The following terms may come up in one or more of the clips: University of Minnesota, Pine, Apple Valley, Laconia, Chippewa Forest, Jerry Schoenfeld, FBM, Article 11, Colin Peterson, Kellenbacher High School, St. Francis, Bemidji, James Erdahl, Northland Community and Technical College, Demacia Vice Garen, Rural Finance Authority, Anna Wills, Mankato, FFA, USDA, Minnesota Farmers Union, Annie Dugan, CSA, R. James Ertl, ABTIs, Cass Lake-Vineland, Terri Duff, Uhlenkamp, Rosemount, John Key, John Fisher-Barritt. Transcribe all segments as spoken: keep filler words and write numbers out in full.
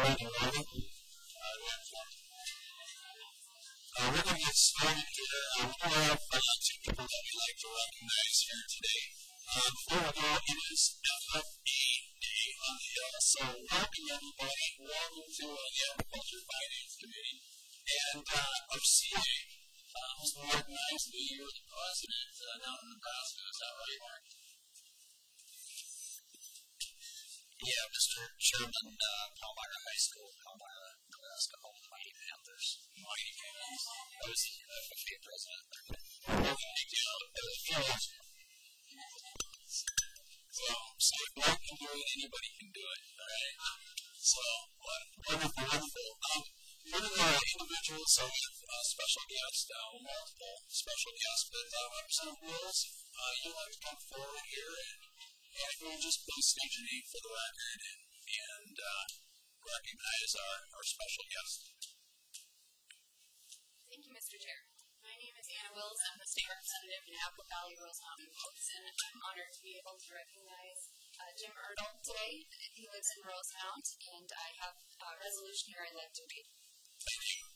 I want to get started here. Um, there are uh, two people that we'd like to recognize here today. Um, for of all, it is F F A Day on the Hill. So welcome everybody. Welcome to uh, the Agriculture Finance Committee. And uh, our C A uh, was more than nice to be here with the president uh, down in Nebraska. Is that right, Mark? Yeah, Mister Chairman, uh, Kellenbacher High School, Kellenbacher, Nebraska, home of the Mighty Panthers. Mighty Panthers. I was the F F A president. Well, thank you. That was great. So, so if one can do it, anybody can do it, all right? So, what wonderful, wonderful. Um, one of the individuals, so we have uh, special guests, uh, multiple special guests, but uh, Representative Wills, uh, you'd like to come forward here and And we'll just please state your name for the record and, and uh, recognize our, our special guest. Thank you, Mister Chair. My name is Anna Wills. I'm the state representative in Apple Valley, Rosemount, and I'm honored to be able to recognize uh, Jim Erdahl today. He lives in Rosemount, and I have a resolution here I'd like to read. Thank you.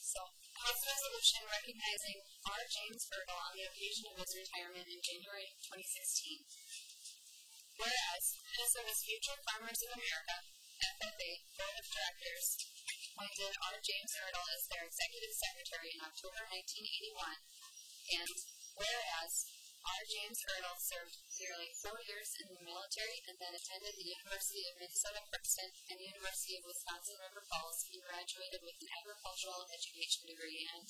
So, House Resolution recognizing R. James Burdell on the occasion of his retirement in January twenty sixteen. Whereas, Minnesota's Future Farmers of America, F F A, Board of Directors, appointed R. James Ertl as their Executive Secretary in October nineteen eighty-one, and whereas, R. James Ertl served nearly four years in the military and then attended the University of Minnesota Ferguson and University of Wisconsin River Falls and graduated with an agricultural education degree. And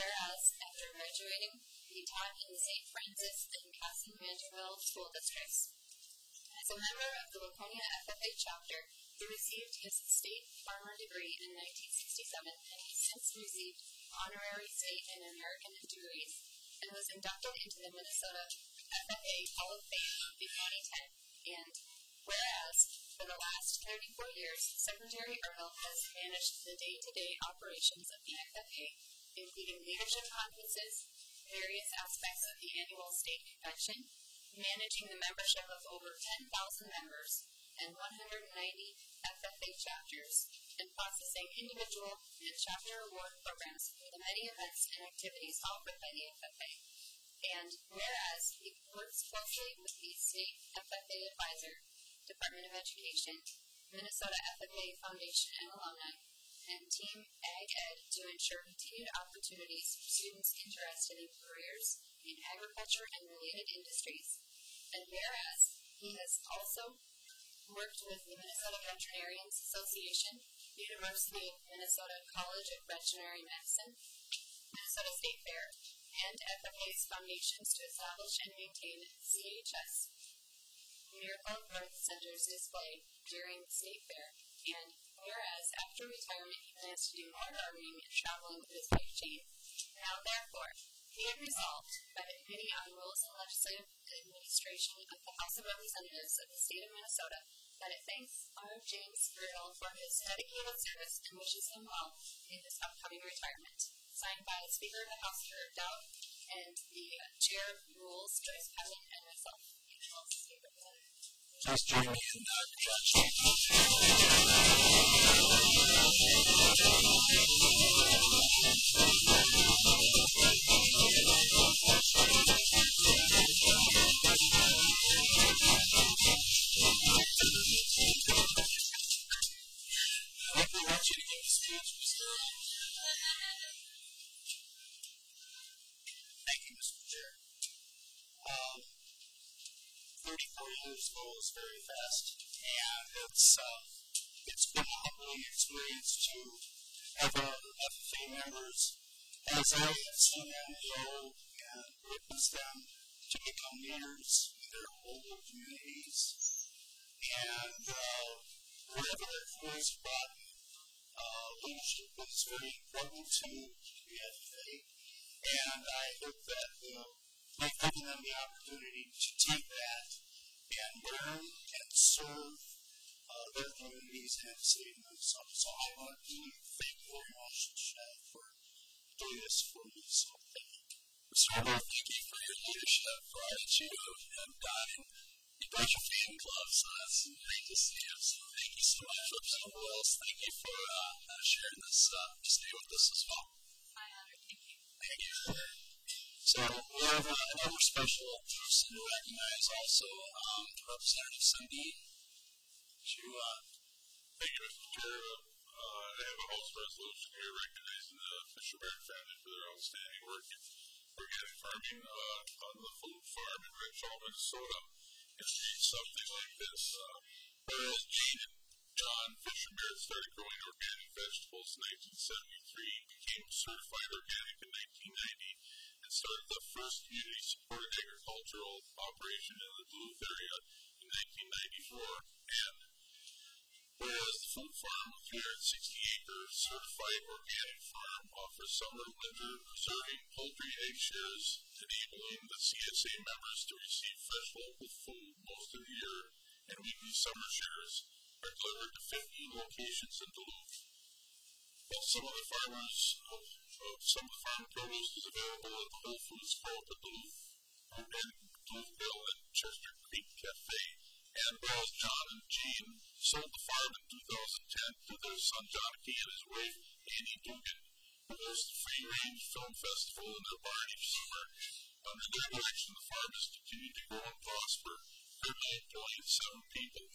whereas, after graduating, he taught in the Saint Francis and Cass Lake-Vineland school districts. As a member of the Laconia F F A chapter, he received his state farmer degree in nineteen sixty-seven and has since received honorary state and American degrees, and was inducted into the Minnesota F F A Hall of Fame in twenty ten. And whereas, for the last thirty-four years, Secretary Ertl has managed the day-to-day operations of the F F A, including leadership conferences, various aspects of the annual state convention, managing the membership of over ten thousand members and one hundred ninety F F A chapters, and processing individual and chapter award programs for the many events and activities offered by the F F A. And whereas, he works closely with the State F F A Advisor, Department of Education, Minnesota F F A Foundation and alumni, and Team Ag Ed to ensure continued opportunities for students interested in careers in agriculture and related industries. And whereas, he has also worked with the Minnesota Veterinarians Association, University of Minnesota College of Veterinary Medicine, Minnesota State Fair, and F F A's foundations to establish and maintain C H S Miracle Birth Center's display during the State Fair. And whereas, after retirement, he plans to do more gardening and traveling with his wife Jane. Now, therefore, be it resolved by the Committee on Rules and Legislative Administration of the House of Representatives of the State of Minnesota that it thanks R. James Ertl for his dedicated service and wishes him well in his upcoming retirement. Signed by the Speaker of the House, Terri Duff, and the Chair of Rules, Joyce Pasant, and myself. Please join me in uh, congratulations. thirty-four years ago is very fast, and it's uh, it's been a humbling experience to have our F F A members, as I have seen them grow and witnessed them to become leaders in their local communities, and uh, wherever their careers are brought, uh, leadership is very important to the F F A, and I hope that uh, they've given them the opportunity to take that and learn and serve uh, their communities and save themselves. So I want to thank you very much for doing this for me. So thank you. So thank you for your leadership, for all that you have done. You brought your fan gloves on. It's great to see you. So thank you so much, Anna Wills. Thank you for uh, sharing this uh, today with us as well. My honor. Thank you. Thank you. So we have uh, another special person to recognize also, um, Representative Sundin. You, uh, thank you, Mister Chair. Uh, I have a House resolution here recognizing the Fisher Bear Foundation for their outstanding work in organic farming uh, on the Blue Farm in Ridgeville, Minnesota. It reads something like this. Uh, Earl Jean and John Fisher-Barritt started growing organic vegetables in nineteen seventy-three, became certified organic in nineteen ninety, and started the first community-supported agricultural operation in the Duluth area in nineteen ninety-four, and whereas the food farm with three hundred sixty acre certified organic farm offers summer and winter preserving poultry egg shares, enabling the C S A members to receive fresh local food most of the year, and weekly summer shares are delivered to fifty locations in Duluth. While some of the farmers of, of some of the farm produce is available at the Whole Foods Co-op at Duluth, Organic Duluthville and Chester Creek Cafe, and whereas John and Jane sold the farm in two thousand ten to their son John Key and his wife Annie Dugan, who hosts the Free Range Film Festival in their barn each summer. Under their direction, the farm has continued to grow and prosper, currently employing seven people.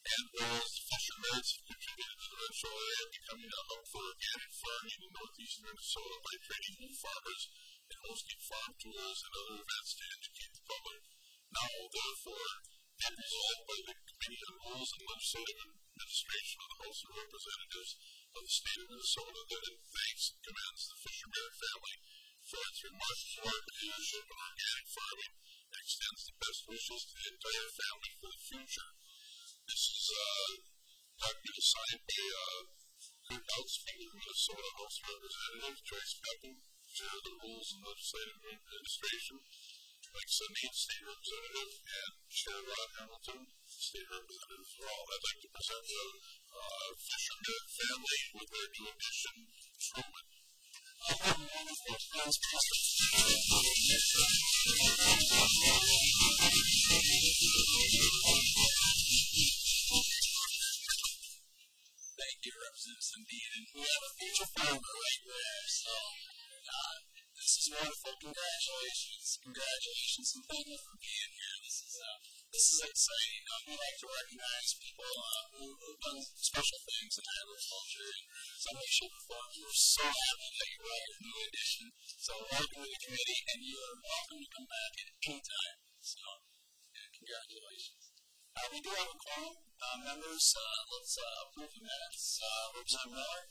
And whereas the Fisher Bears have contributed to the Ridgeville area becoming a hub for organic farming in northeastern Minnesota by training new farmers and hosting farm tours and other events to educate the public. Now, therefore, be resolved by the Committee on Rules and Legislative Administration of the House of Representatives of the State of Minnesota that in thanks and commends the Fisher Bear family for its remarkable work and leadership in organic farming and extends the best wishes to the entire family for the future. This is uh, document signed by uh, outspoken Minnesota House Representative Joyce Pasant, Chair of the Rules and Legislative Administration, like Sunday State Representative and Chair Rod Hamilton, State Representative as well. I'd like to present the uh, Fisher Bear family with their new addition, Truman. Thank you, Representative Sundin. And we have a future farmer right there, so uh, this is wonderful. Congratulations, congratulations, and thank you for being here. This is uh, this is exciting. Um, we like to recognize people uh, who have done special things in agriculture in some way, shape, or form. We're so happy that you brought your new addition. So welcome to the committee, and you are welcome to come back at any time. So yeah, congratulations. Uh, we do have a quorum. Uh, members, uh, let's uh, approve the minutes. Uh, Representative Miller.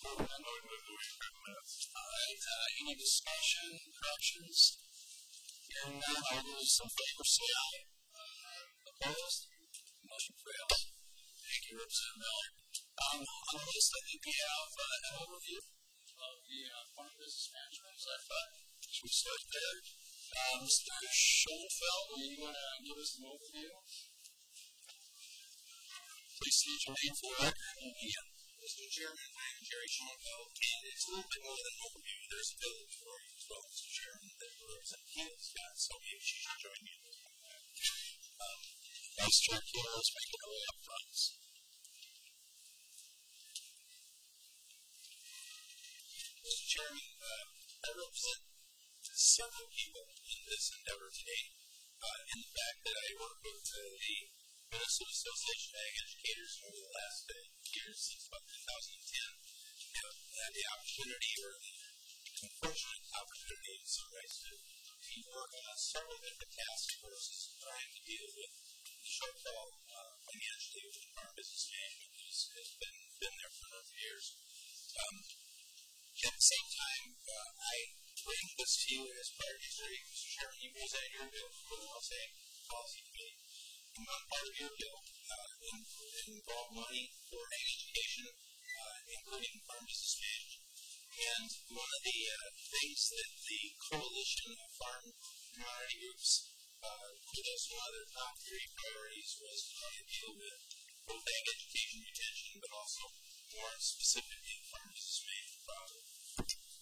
All right. Uh, any discussion, corrections? Hearing none, all those in favor say aye. Uh, opposed? Motion fails. Thank you, Representative Miller. Um, on the list, I think we have uh, an overview of the uh, Farm Business Management. So I thought should we start there? Uh, Mister Schoenfeld, are you going to give us an overview? Please state your name for the record and begin. Mister Chairman, I am Jerry Schoenfeld, and it's a little bit more than an overview. There's a bill before you as well, Mister Chairman, that Representative Keel's got, so maybe she should join you. Um, Vice Chair Keel is making her way up front. Mister Chairman, uh, I represent several people in this endeavor today, uh, and the fact that I work with uh, the Minnesota Association of Ag Educators over the last uh, year since about two thousand ten, have had the opportunity, or the unfortunate opportunity in some ways, to, to you work on several different task forces trying to deal with the shortfall uh, financially, which the farm business management has, has been, been there for a number of years. Um, at the same time, uh, I bring this to you as priorities for you, Mister Chairman. You presented your bill for the L S A policy committee. One part of your bill uh, involved money for ag education, uh, including farm business management. And one of the uh, things that the coalition of farm minority groups uh, put as one of their top three priorities was to try to deal with both ag education retention, but also more specifically farm business management problem.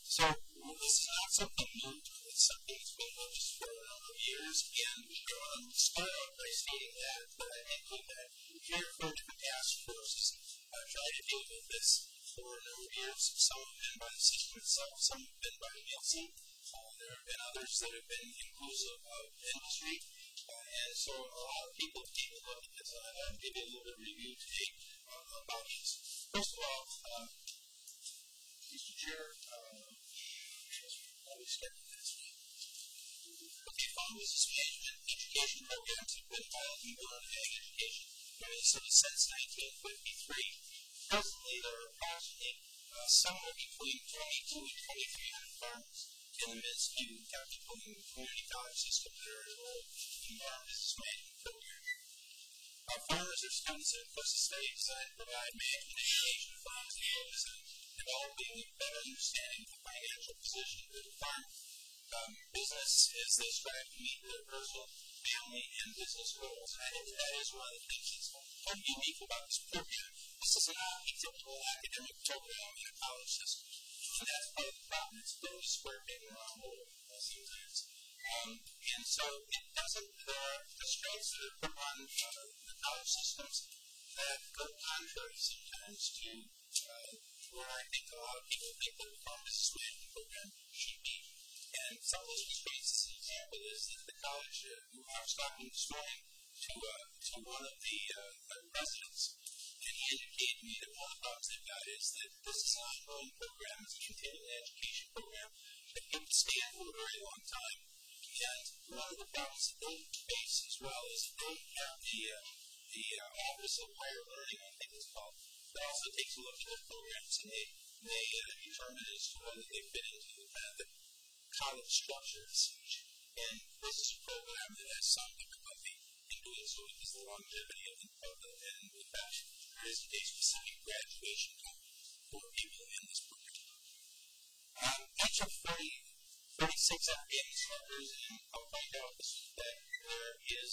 So well, this is not something new. It's something that's been noticed for a number of years, and we go on to start out by stating that, but I think we've had here for different task forces uh, try to deal with this for a number of years. Some have been by the system itself, some have been by M L C, uh, there have been others that have been inclusive of industry, uh, and so a lot of people take a look at this, and I'll give you a little bit of review today uh, about these. First of all, uh, Mister Chair, uh, always start with this. Okay, farm business management education programs have been widely known as ag education. So since nineteen fifty-three, presently there are approximately uh, somewhere between twenty-two and twenty-three hundred farms in the midst of technical and community college systems that are enrolled in farm business management programs. Our farmers are students in courses that are designed to provide management education for farms and areas and developing a better understanding of the financial position of the farm um, business as they strive to meet their personal, family, and business goals. And I think that is one of the things that's kind of unique about this program. This is not a typical academic program in a college system. And that's part of the problem. It's a little square big and round hole sometimes. Um, and so it doesn't, there are constraints that are put on uh, the college systems that go contrary sometimes to uh, where I think a lot of people think that the farm business management program should be. And some of those constraints, as an example, is that the college, uh, I was talking this morning to, uh, to one of the uh, residents, and he indicated to me that one of the problems they've got is that this is an ongoing program, it's a continuing education program that can stand for a very long time. And one of the problems that they face as well is that they have the, uh, the uh, Office of Higher Learning, I think it's called, that also takes a look at their programs and they, they uh, determine as to whether they fit into the kind of college structure as such. And this is a program that has some difficulty in doing so because the longevity of the public, and in fact, there isn't a specific graduation for people in this program. Um, each of thirty-six F B M members, and I'll find out that there is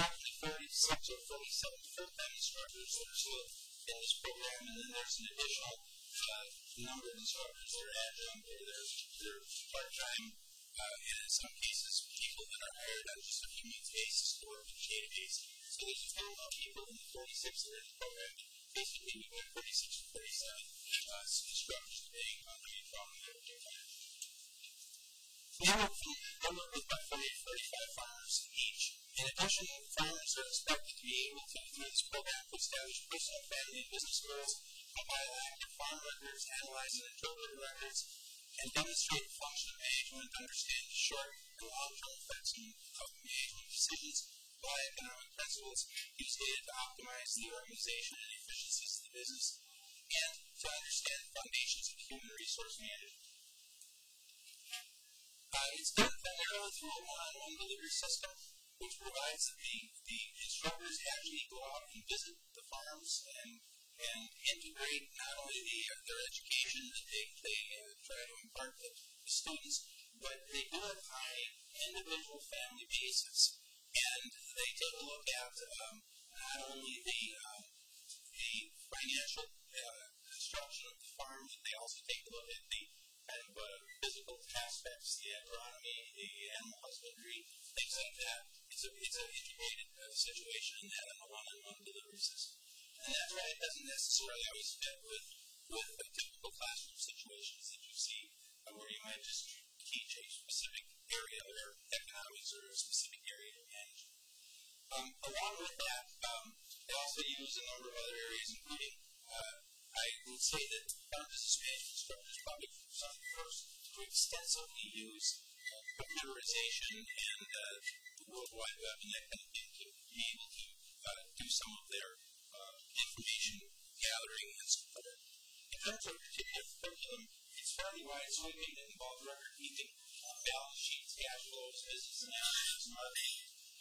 roughly uh, thirty-six or thirty-seven full-time instructors that are still in this program, and then there's an additional uh, number of instructors that are adjunct or they're, they're part-time, uh, and in some cases people that are hired on just a few months basis or a database. So there's a fair amount of people in the thirty-six that are in the program. Basically, we went thirty-six to thirty-seven uh, instructors today on the main farm that we have. Now, I work with about forty to forty-five farmers each. In addition, farmers are expected to be able to, through this program, to establish personal, family, and business goals, compile active farm records, analyze and interpret records, and demonstrate the function of management, understand the short and long-term effects of management decisions, apply economic principles, use data to optimize the organization and efficiencies of the business, and to understand the foundations of human resource management. Uh, it's done primarily through a one-on-one delivery system, which provides that the, the instructors actually go out and visit the farms and, and integrate not only the, uh, their education that they, they uh, try to impart to the students, but they do it on an individual family basis. And they take a look at um, not only the, uh, the financial uh, construction of the farm, but they also take a look at the kind of uh, physical aspects, the agronomy, the animal husbandry, things like that. It's an it's a integrated uh, situation in that on a one-on-one delivery system. And that's why it doesn't necessarily always fit with, with the typical classroom situations that you see uh, where you might just teach a specific area or economics or a specific area of management. Um, along with that, um, they also use a number of other areas, including uh, I would say that farm business management structures probably some of the first to extensively use uh, computerization and uh, the World Wide Web, and they've been able to uh, do some of their uh, information gathering and support. In terms of particular curriculum, it's fairly widespread. It involves record keeping, balance sheets, cash flows, business analysis, marketing,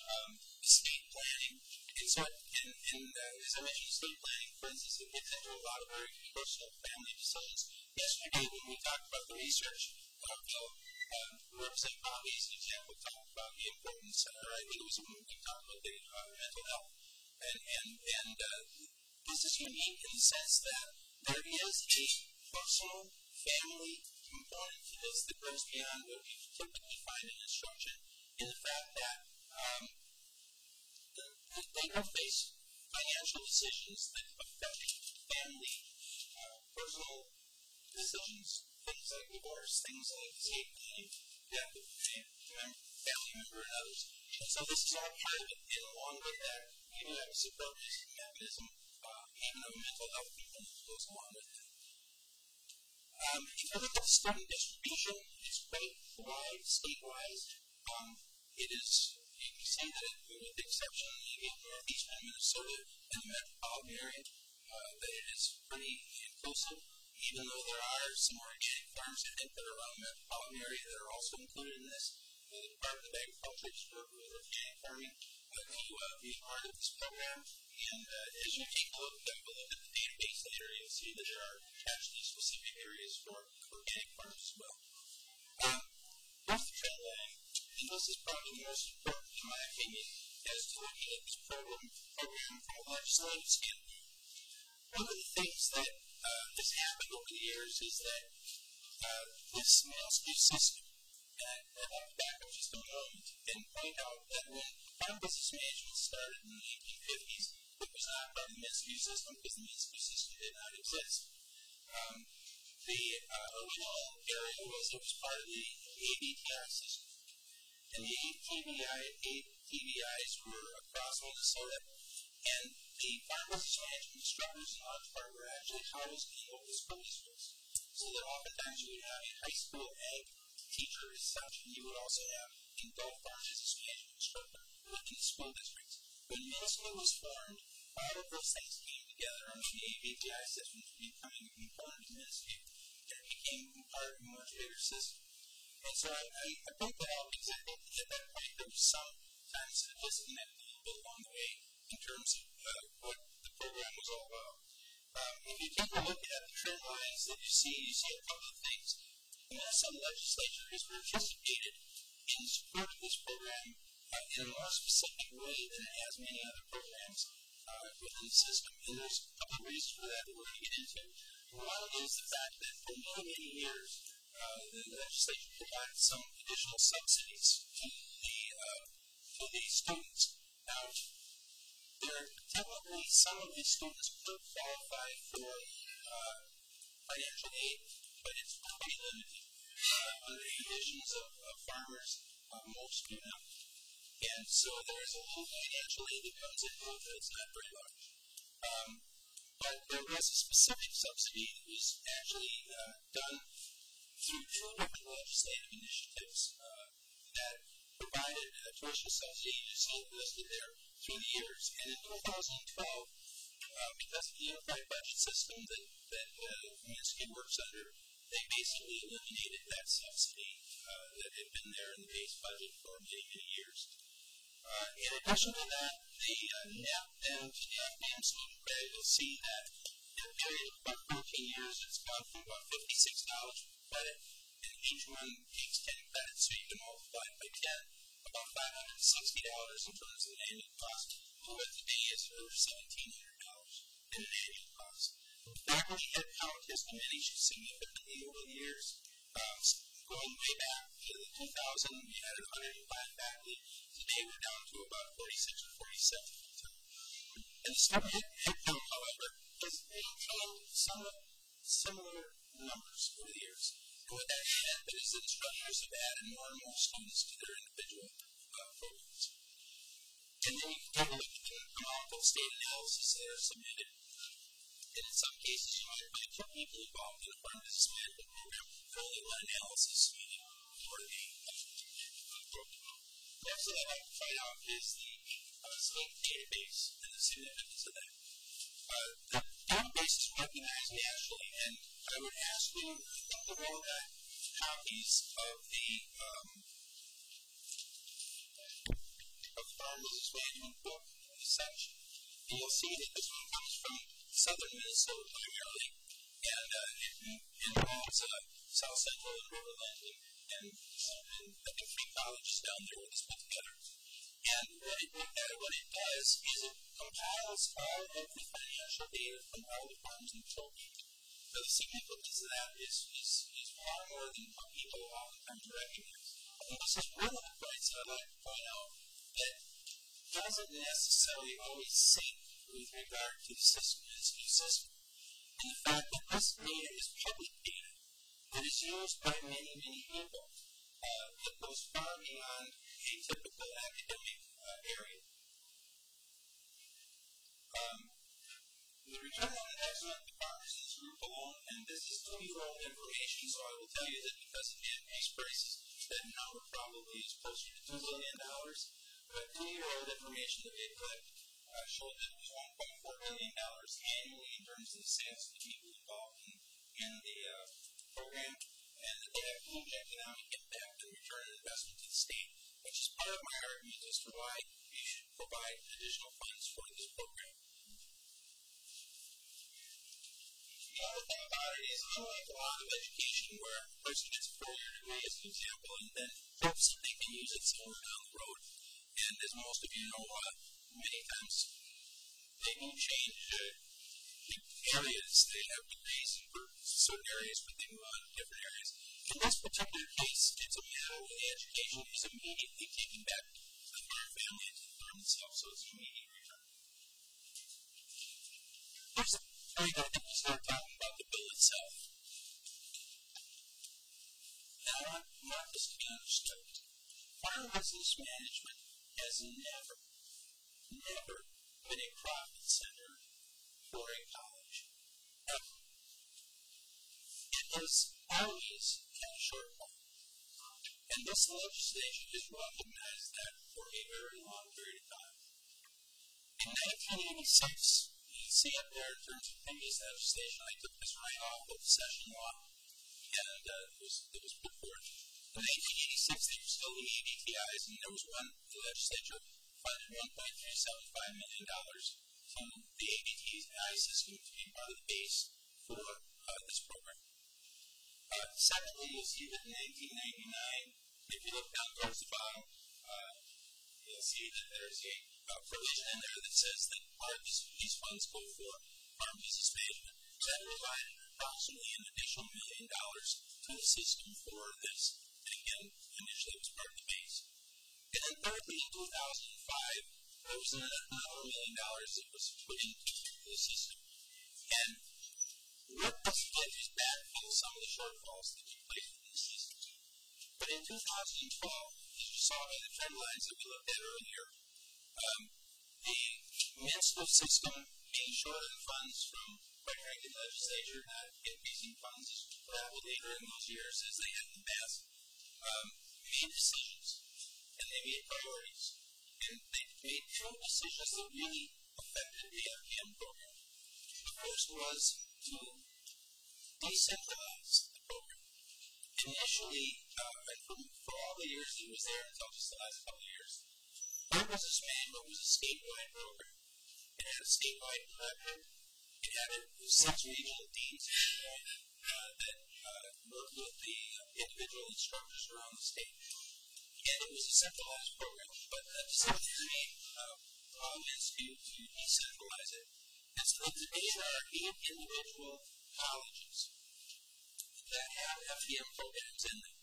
um, estate planning. And so, and, and uh, as I mentioned, estate planning, for instance, it gets into a lot of very personal family decisions. Yesterday, when we talked about the research, uh, Bill, uh, Representative Bobby, as an example, talked about the importance, or I think it was when we talked about the uh, mental health. And, and, and uh, this is unique in the sense that there is a personal family component to this that goes beyond what we typically find in instruction, in the fact that um, they will face financial decisions that affect family, uh, personal decisions, things like divorce, things like estate planning, death of family member and others. And so this is all part of it, and along with that, you know, have a support mechanism, uh, even a mental health component that goes along with it. Um, if you look at the student distribution, it's quite wide, state-wise. Um, it is, you can see that it, with the exception of northeastern Minnesota and the metropolitan area, uh, that it is pretty inclusive, even though there are some organic farms I think that are around the metropolitan area that are also included in this. The Department of Agriculture is working with organic farming uh, to uh, be a part of this program. And uh, as you take a look, uh, we'll look at the database later, you'll see that there are actually specific areas for organic farms as well. Um, with the trend line, and this is probably the most important, in my opinion, as to looking at this program, program from a legislative standpoint. One of the things that uh, has happened over the years is that uh, this landscape system, and I'll have to back up just a moment and point out that when farm business management started in the eighteen fifties, it was not part of the Minnesota system because the Minnesota system did not exist. Um, the uh, original area was it was part of the A B T I system. And the A B T Is were across Minnesota. And the farm business management instructors in large part were actually housed in local school districts. So that oftentimes you would have a high school ag teacher as such, and you would also have an adult farm business management instructor within the school districts. When Minnesota was formed, all of those things came together under the A B T I system to becoming a component of Minnesota. It became part of a much bigger system. And so I, I, I think that all because I think at that point there was sometimes a disconnect a little bit along the way in terms of uh, what the program was all about. Um, if you take a look at the trend lines that you see, you see a couple of things. The Minnesota legislature has participated in support of this program uh, in a more specific way than it has many other programs uh, within the system. And there's a couple of reasons for that that we're going to get into. One is the fact that for many, many years, uh, the legislature provided some additional subsidies to the, uh, to the students. Now, there are technically some of these students could qualify for uh, financial aid, but it's pretty limited. Uh, under the conditions of, of farmers, uh, most do not. And so there is a little financial aid that comes in, but it's not very large. Um, but there was a specific subsidy that was actually uh, done through two different legislative initiatives uh, that provided a tuition subsidy. You see it listed there through the years. And in twenty twelve, uh, because of the unified budget system that, that uh, Minnesota works under, they basically eliminated that subsidy uh, that had been there in the base budget for many, many years. Uh, in addition to that, the N A P then to the F B M scheme credit, you'll see that in a period of about fourteen years, it's gone from about fifty-six dollars per credit, and each one takes ten credits, so you can multiply it by ten, about five hundred sixty dollars in terms of an annual cost, to what today is over seventeen hundred dollars in an annual cost. Faculty headcount has diminished significantly over the years. Um, going way back to the two thousand, we had one hundred five faculty. Today we're down to about forty-six or forty-seven. And the student headcount, however, has maintained somewhat similar numbers over the years. And what that has meant is that instructors have added more and more students to their individual uh, programs. And then you can take a look at the amount state analysis that are submitted. And in some cases, you might find two people involved in a farm business management program for only one analysis, you know, for the Next thing I'd like to find out is the uh, state database in the city of Minnesota. Uh, the database is recognized nationally, and I would ask you to think of all the copies of the um, of the Farm Business Management book in this section. And you'll see that this one comes from southern Minnesota primarily, and uh, it involves uh, south central and Riverland and the three colleges down there with this put together. And what it, what it does is it compiles all of the financial data from all the farms in the children. The significance of that is, is, is far more than people oftentimes recognize. And this is one of the points that I'd like to point out that doesn't necessarily always sync with regard to the system as a new system. And the fact that this data is public data that is used by many, many people. Uh, that goes far beyond a typical academic uh, area. Um, the return on investment the farmers in this group alone, and this is twenty-year-old information, so I will tell you that because of the increased prices, that number probably is closer to two billion dollars. But two-year-old information that they collected uh, showed that it was one point four billion dollars annually in terms of the sales of the people involved in, in the uh, program. And that they have huge economic impact and return on investment to the state, which is part of my argument as to why you should provide additional funds for this program. The other thing about it is, unlike a lot of education where a person gets a four-year degree as an example and then hopes that they can use it somewhere down the road, and as most of you know, uh, many times they do change uh, areas. They have degrees in certain areas, but they move on to different areas. In this particular case, it's a matter where the education is immediately taken back to the farm family and to the farm itself, so it's an immediate return. Here's the point I think we start talking about the bill itself. And I want, want this to be understood. Farm business management has never, never been a profit center for a college, ever. It has always had a shortfall. And this legislation has recognized that for a very long period of time. In nineteen eighty-six, you can see up there in terms of previous legislation, I took this right off of session law, and uh, it was, it was put forth. In nineteen eighty-six, they were still the A B T Is, and there was one, the legislature funded one point three seven five million dollars. From the A B T I system to be part of the base for uh, this program. Uh, secondly, you'll see that in nineteen ninety-nine, if you look down towards the bottom, uh, you'll see that there's a uh, provision in there that says that part of these funds go for farm business management. So that provided approximately an additional million dollars to the system for this. And again, initially it was part of the base. And then thirdly, in two thousand five, there was another million dollars that was put into the system. And what this did is backfill some of the shortfalls that took place in the system. But in two thousand twelve, as you saw by the trend lines that we looked at earlier, um, the municipal system being short on funds from quite frankly the legislature not increasing funds as traveled later in those years as they had in the past, um, made decisions and they made priorities. And they made two decisions that really affected the F B M program. The first was to decentralize the program. Initially, uh, and for, for all the years it was there until just the last couple of years, farm business management was a statewide program. It had a statewide director. It had six regional teams uh, that uh, worked with the individual instructors around the state. And it was a centralized program, but the decisions made uh, province to, to decentralize it. And so today there are eight individual colleges that have F B M programs in them.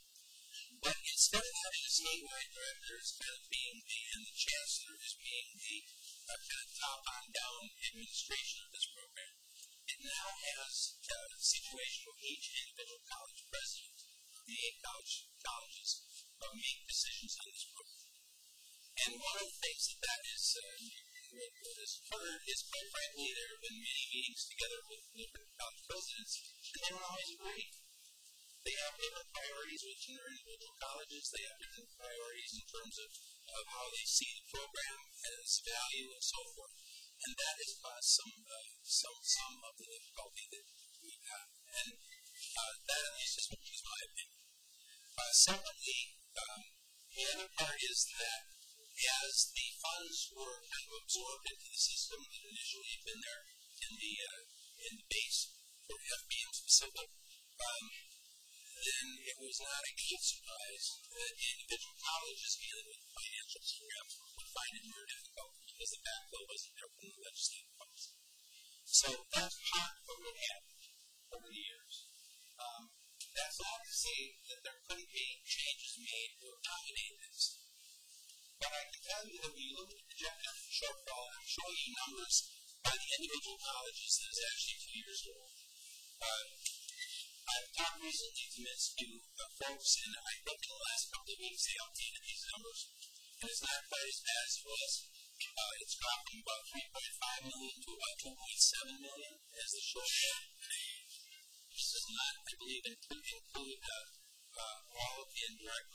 But instead of having a statewide director as kind of being the, and the chancellor as being the uh, kind of top-on-down administration of this program, it now has uh, a situation where each individual college president of the eight college, colleges Uh, make decisions on this program. And one of the things that that is, uh, has occurred is, quite frankly, there have been many meetings together with different college presidents, and they don't always agree. They have different priorities within their individual colleges. They have different priorities in terms of of how they see the program and its value and so forth. And that has caused some, uh, some, some of the difficulty that we've got. And uh, that at least is my opinion. Uh, secondly, um, the other part is that as the funds were kind of absorbed into the system that initially had been there in the, uh, in the base for F B M specific, um, then it was not a good surprise that individual colleges dealing with financial programs would find it more difficult because the backfill wasn't there from the legislative funds. So that's part of what happened over the years. Um, that's not to say that there couldn't be changes made to accommodate this. But I can tell you that when you look at the projected shortfall, I'm showing you numbers by the individual colleges that is actually two years old. Uh, I've talked recently to this to uh, folks, and I think in the last couple of weeks they updated these numbers, and it's not quite as bad as it was. Uh, it's dropped from about three point five million to about two point seven million as the shortfall. This is not, I believe, that could include uh, uh, all of the indirect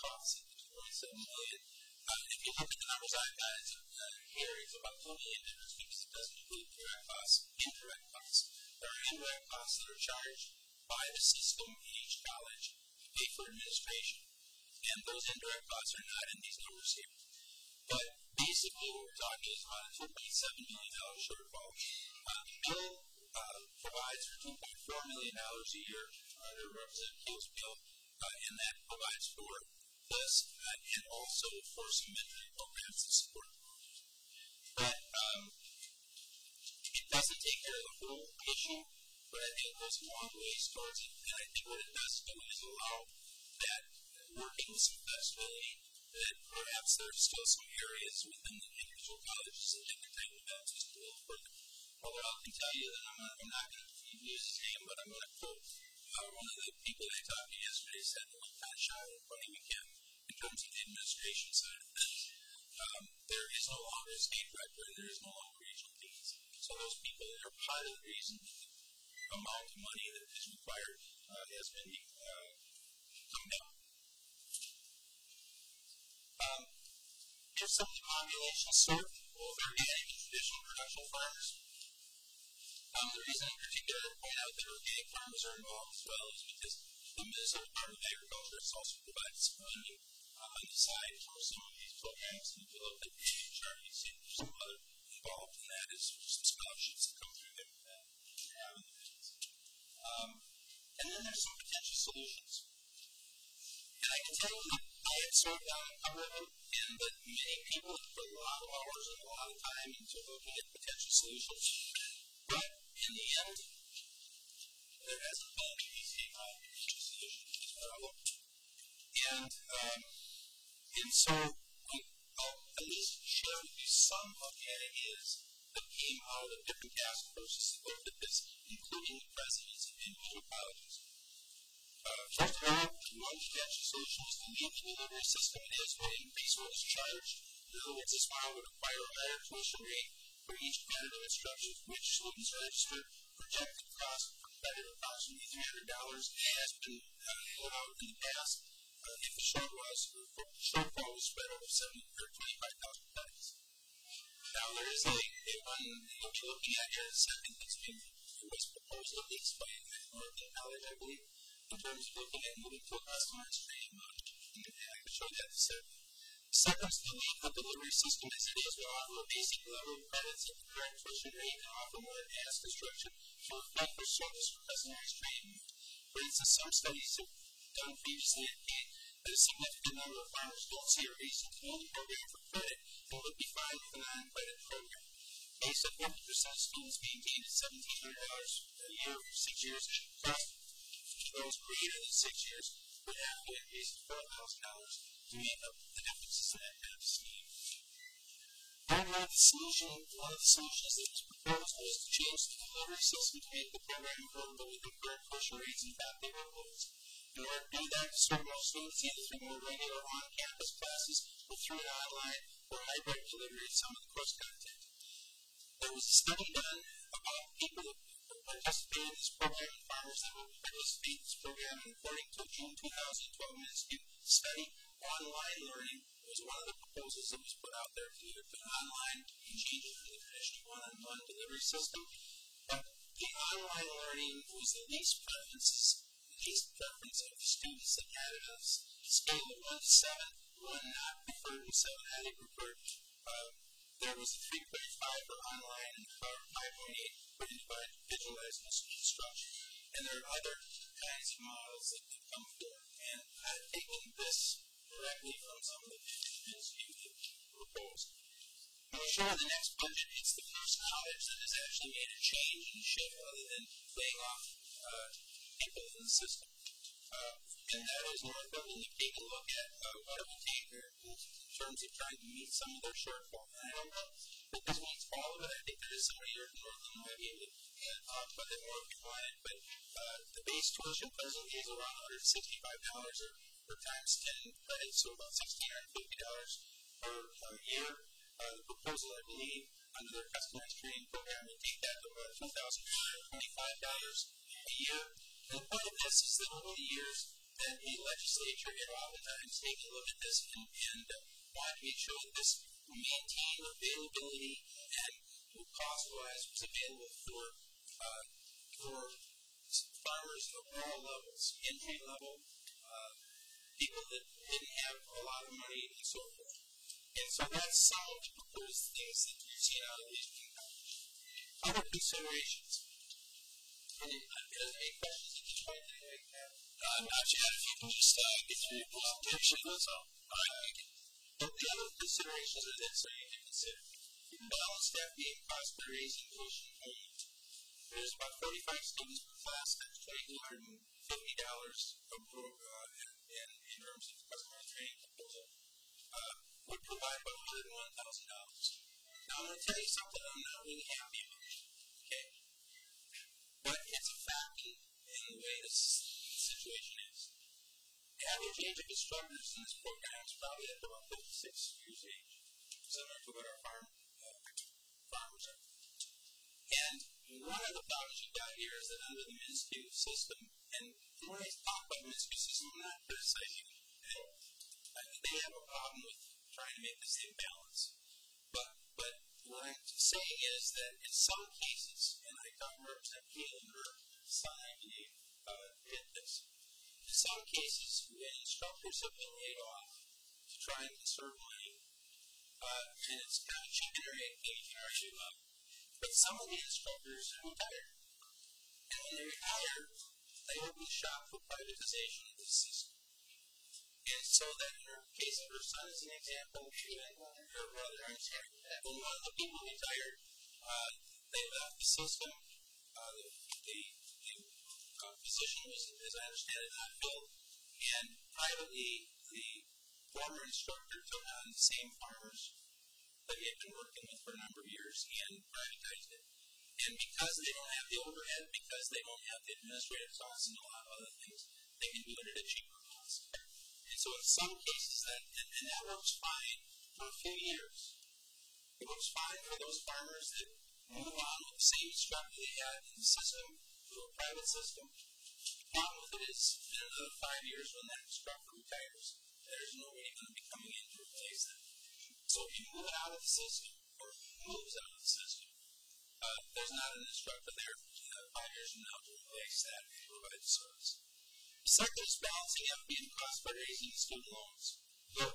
costs of two point seven million. Uh, if you look at the numbers I've got, it's, uh, here it's about two million difference because it doesn't include direct costs, indirect costs. There are indirect costs that are charged by the system in each college to pay for administration, and those indirect costs are not in these numbers here. But basically, what we're talking is about a two point seven million dollar shortfall. Uh, the bill uh, provides for two point four million dollars a year under Representative Hill's bill, uh, and that provides for this uh, and also for some mentoring programs to support. But um, it doesn't take care of the whole issue, but I think it goes a long ways towards it. And I think what it does do is allow that working with some flexibility that perhaps there are still some areas within the individual colleges that they can take about just a little further. Although I can tell you that I'm, I'm not going to use his name, but I'm going to quote uh, one of the people that I talked to yesterday said that we're kind of shy of running again in terms of the administration side of things. Um, there is no longer a state director, and there is no longer regional deans. So those people that are part of the reason the amount of money that is required uh, has been uh, come down. Um, if some of the population served over organic and traditional production farmers, um, the reason in particular to point out that organic farmers are involved as well is because the Minnesota Department of Agriculture has also provided some funding uh, on the side for some of these programs, and if you look at the chart, you see there's some other involved in that is some scholarships that come through them. Uh, um, and then there's some potential solutions. And I can tell you that I have served on a number of them, and that many people have put a lot of hours and a lot of time into looking at potential solutions. But in the end, there hasn't been an easy amount of potential solutions to develop. And, um, and so I'll at least share with you some of the ideas that came out of different task forces that looked at this, including the presidents of individual colleges. Uh, first of all, one potential solution is to leave the delivery system it is, but increase what is charged. In other words, this model would require a higher tuition rate for each credit of instruction for which students registered. Projected cost per credit of approximately three hundred dollars has been uh, put out in the past uh, if the short was, shortfall was spread over seventy or twenty-five thousand credits. Now, there is a, a one you'll be looking at here in a second that's being was proposed at least by Northland College, I believe, in terms of looking at moving to a customized training model. And I can show that in a second. Second, to leave the delivery system as it is, we offer a basic level of credits at the current tuition rate and offer more advanced instruction to reflect the service for customized training. For instance, some studies have done previously indicate that a significant number of farmers don't see a reason to use the program for credit and would be fine with a non-credit program. Based on fifty percent of students being paid at seventeen hundred dollars a year for six years, and cost those greater than six years would have to increase to four thousand dollars to make up the differences in that kind of scheme. One of the solutions that was proposed was to change the delivery system to make the program affordable with the current tuition rates and faculty workloads. In order to do that, serve more students either through more regular on-campus classes or through an online or hybrid delivery of some of the course content. There was a study done about people that participated in this program and farmers that would participate in this program, and according to a June two thousand twelve Institute study, online learning was one of the proposals that was put out there to do an online change to the traditional one-on-one delivery system. But the online learning was the least preferences, the least preference of the students that had it on a scale of one to seven, one not preferred and seven highly preferred. Uh, there was a three point five for online and five point eight for individualized visualized instruction. And there are other kinds of models that can come forward. And I've taken this directly from some of the individuals you proposed. I will show in the next budget, it's the first college that has actually made a change and shift other than laying off uh, people in the system. Uh, and that is Northland. We've taken a look at uh, what it would take in terms of trying to meet some of their shortfall. And I don't know that this means all of it. I think there is somebody here in Northland who might be able to talk about it more if you want it. But uh, the base tuition presently is around one hundred sixty-five dollars or, or times ten credits, so about sixteen hundred fifty dollars per uh, year. Uh, the proposal, I believe, under their customized training program would take that to about two thousand two hundred twenty-five dollars a year. And the point of this is that over the years, that the legislature had oftentimes taken a look at this and, and uh, wanted to make sure that this maintained availability and cost-wise was available for uh, for farmers of all levels, entry level, uh, people that didn't have a lot of money, and so forth. And so that's some of the proposed things that we've seen out of these programs. Other considerations. And if there's any questions at this point, then we have. Uh, not yet. If you can just uh, get through your presentation, that's all. All right. But the other considerations are this, so you can consider. You can balance that being cost per raising tuition payment. There's about forty-five students per class, that's two thousand two hundred fifty dollars a program in terms of customer training proposal. Uh, would provide about one hundred one thousand dollars. Now, I'm going to tell you something I'm not really happy about, okay? But it's a fact in the way this situation is. The average age of instructors in this program is probably at about fifty-six years of age, similar to what our farm, uh, farmers are. And one of the problems you've got here is that under the administrative system, and when I talk about administrative system, I'm not criticizing it. They have a problem with trying to make this thing balance. But, but what I'm saying is that in some cases, and I don't represent Gail and her son, I believe, uh, did this. In some cases, when instructors have been laid off to try and conserve money, uh, and it's kind of chicken or egg thing you can argue about, but some of the instructors are retired. And when they retire, they open the shop for privatization of the system. And so that in her case of her son is an example, she and her brother, I'm sorry, when one of the people retired, uh, they left the system. Uh, the the, the uh, position was, as I understand it, not filled. And privately, the former instructor took on the same farmers that he had been working with for a number of years and privatized it. And because they don't have the overhead, because they don't have the administrative costs and a lot of other things, they can do it at a cheaper cost. And so in some cases, that, and, and that works fine for a few years. It works fine for those farmers that move on with the same structure they had in the system, to a private system. The problem with it is, in another five years when that structure retires, there's nobody going to be coming in to replace them. So if you move it out of the system, or moves out of the system, uh, there's not an instructor there uh, five years from now to replace that and provide the service. Second is balancing F B M costs by raising student loans. So,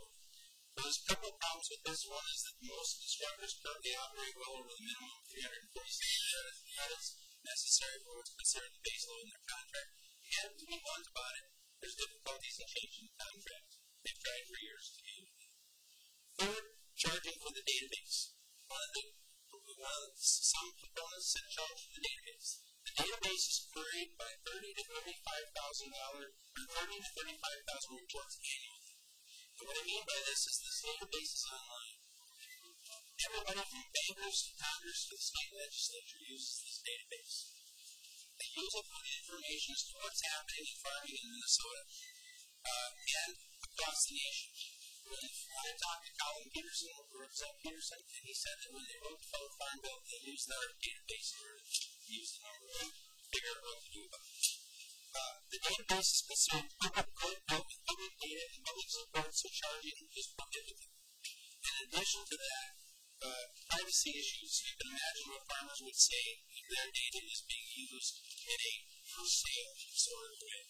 there's a couple of problems with this. One is that most instructors currently operate well over the minimum of three hundred forty-seven credits necessary for what's considered the base load in their contract. And to be blunt about it, there's difficulties in changing the contract. They've tried for years to do that. Third, charging for the database. One of the, one of the, some proponents said charge for the database. The database is queried by thirty to thirty-five thousand dollars or thirty to thirty-five thousand reports annually. And what I mean by this is this database is online. Everybody from bankers to Congress to the state legislature uses this database. They use it for the information as to what's happening in farming in Minnesota uh, and across the nation. When I talked to Colin Peterson, or Tom Peterson, and he said that when they wrote the Farm Bill, they used their database in order to use the number of figure out what to do about it. Uh, the database is concerned public code, public public data, and public support, so charging is prohibited. In addition to that, uh, privacy issues, you can imagine what farmers would say if their data is being used in a for sale sort of way.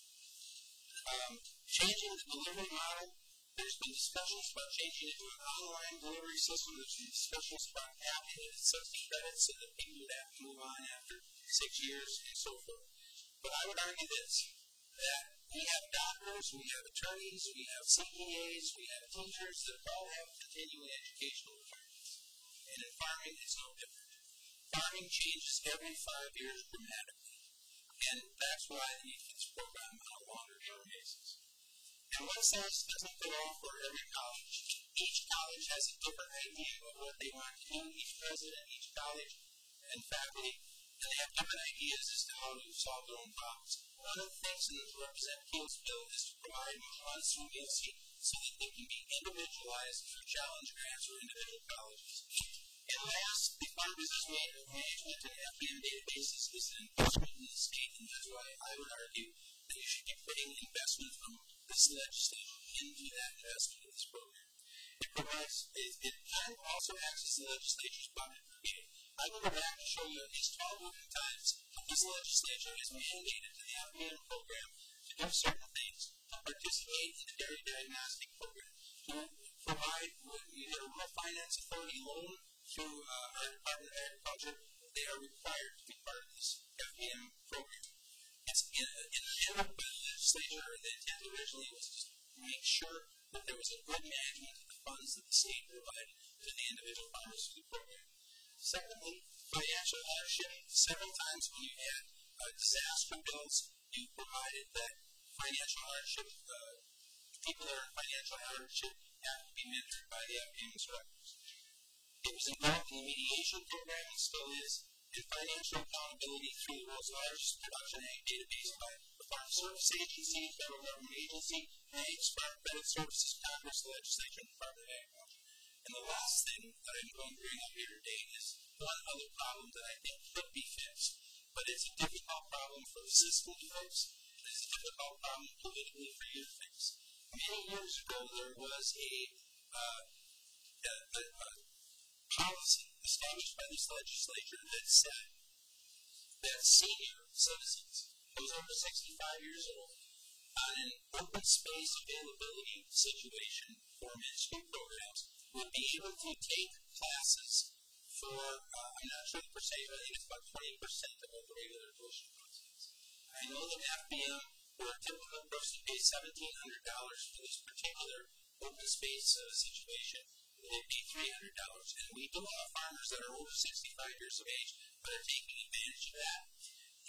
Um, changing the delivery model, there's been discussions about changing it to an online delivery system. There's been discussions about having it at sixty credits so that people would have to move on after six years and so forth. But I would argue this, that we have doctors, we have attorneys, we have C P As, we have teachers that all have continuing educational requirements. And in farming, it's no different. Farming changes every five years dramatically. And that's why they need this program on a longer-term basis. And one size doesn't fit all for every college. Each college has a different idea of what they want to do. Each president, each college, and faculty, and they have different ideas as to how to solve their own problems. One of the things in the representative's bill is to provide months from E L C so that they can be individualized through challenge grants or individual colleges. And last, the Farm Business Management and F B M databases is an investment in the state, and that's why I would argue that you should be putting investment from this legislation into that investment in this program. It provides, it, it also access the legislature's budget review. I will go back and show you at least twelve different times that this legislature is mandated to the F B M program to do certain things, to participate in the dairy diagnostic program, to provide either a Rural Finance Authority loan through uh, our Department of Agriculture. They are required to be part of this F B M program. It's in, in the end of the legislature, the intent originally was to make sure that there was a good management of the funds that the state provided to the individual farmers through the program. Secondly, financial hardship. Seven times when you had uh, disaster bills, you provided that financial hardship, uh, people that are in financial hardship have to be mentored by the F B M instructors. It was involved in the mediation program and still is, and financial accountability through the world's largest production ag database by the Farm Service Agency, Federal Government Agency, Ag, Farm Credit Services, Congress, the Legislature, and the Department of Agriculture. And the last thing that I'm going to bring up here today is one other problem that I think could be fixed, but it's a difficult problem for the system to fix, and it's a difficult problem politically for you to fix. Many years ago, there was a, uh, a, a, a policy established by this legislature that said that senior citizens, those over sixty-five years old, on an open space availability situation for men's programs, would be able to take classes for, uh, I'm not sure the percentage, but I think it's about twenty percent of what the regular tuition cost is. I know that F B M, where a typical person pays seventeen hundred dollars for this particular open space uh, situation, would be three hundred dollars. And we do have farmers that are over sixty-five years of age that are taking advantage of that.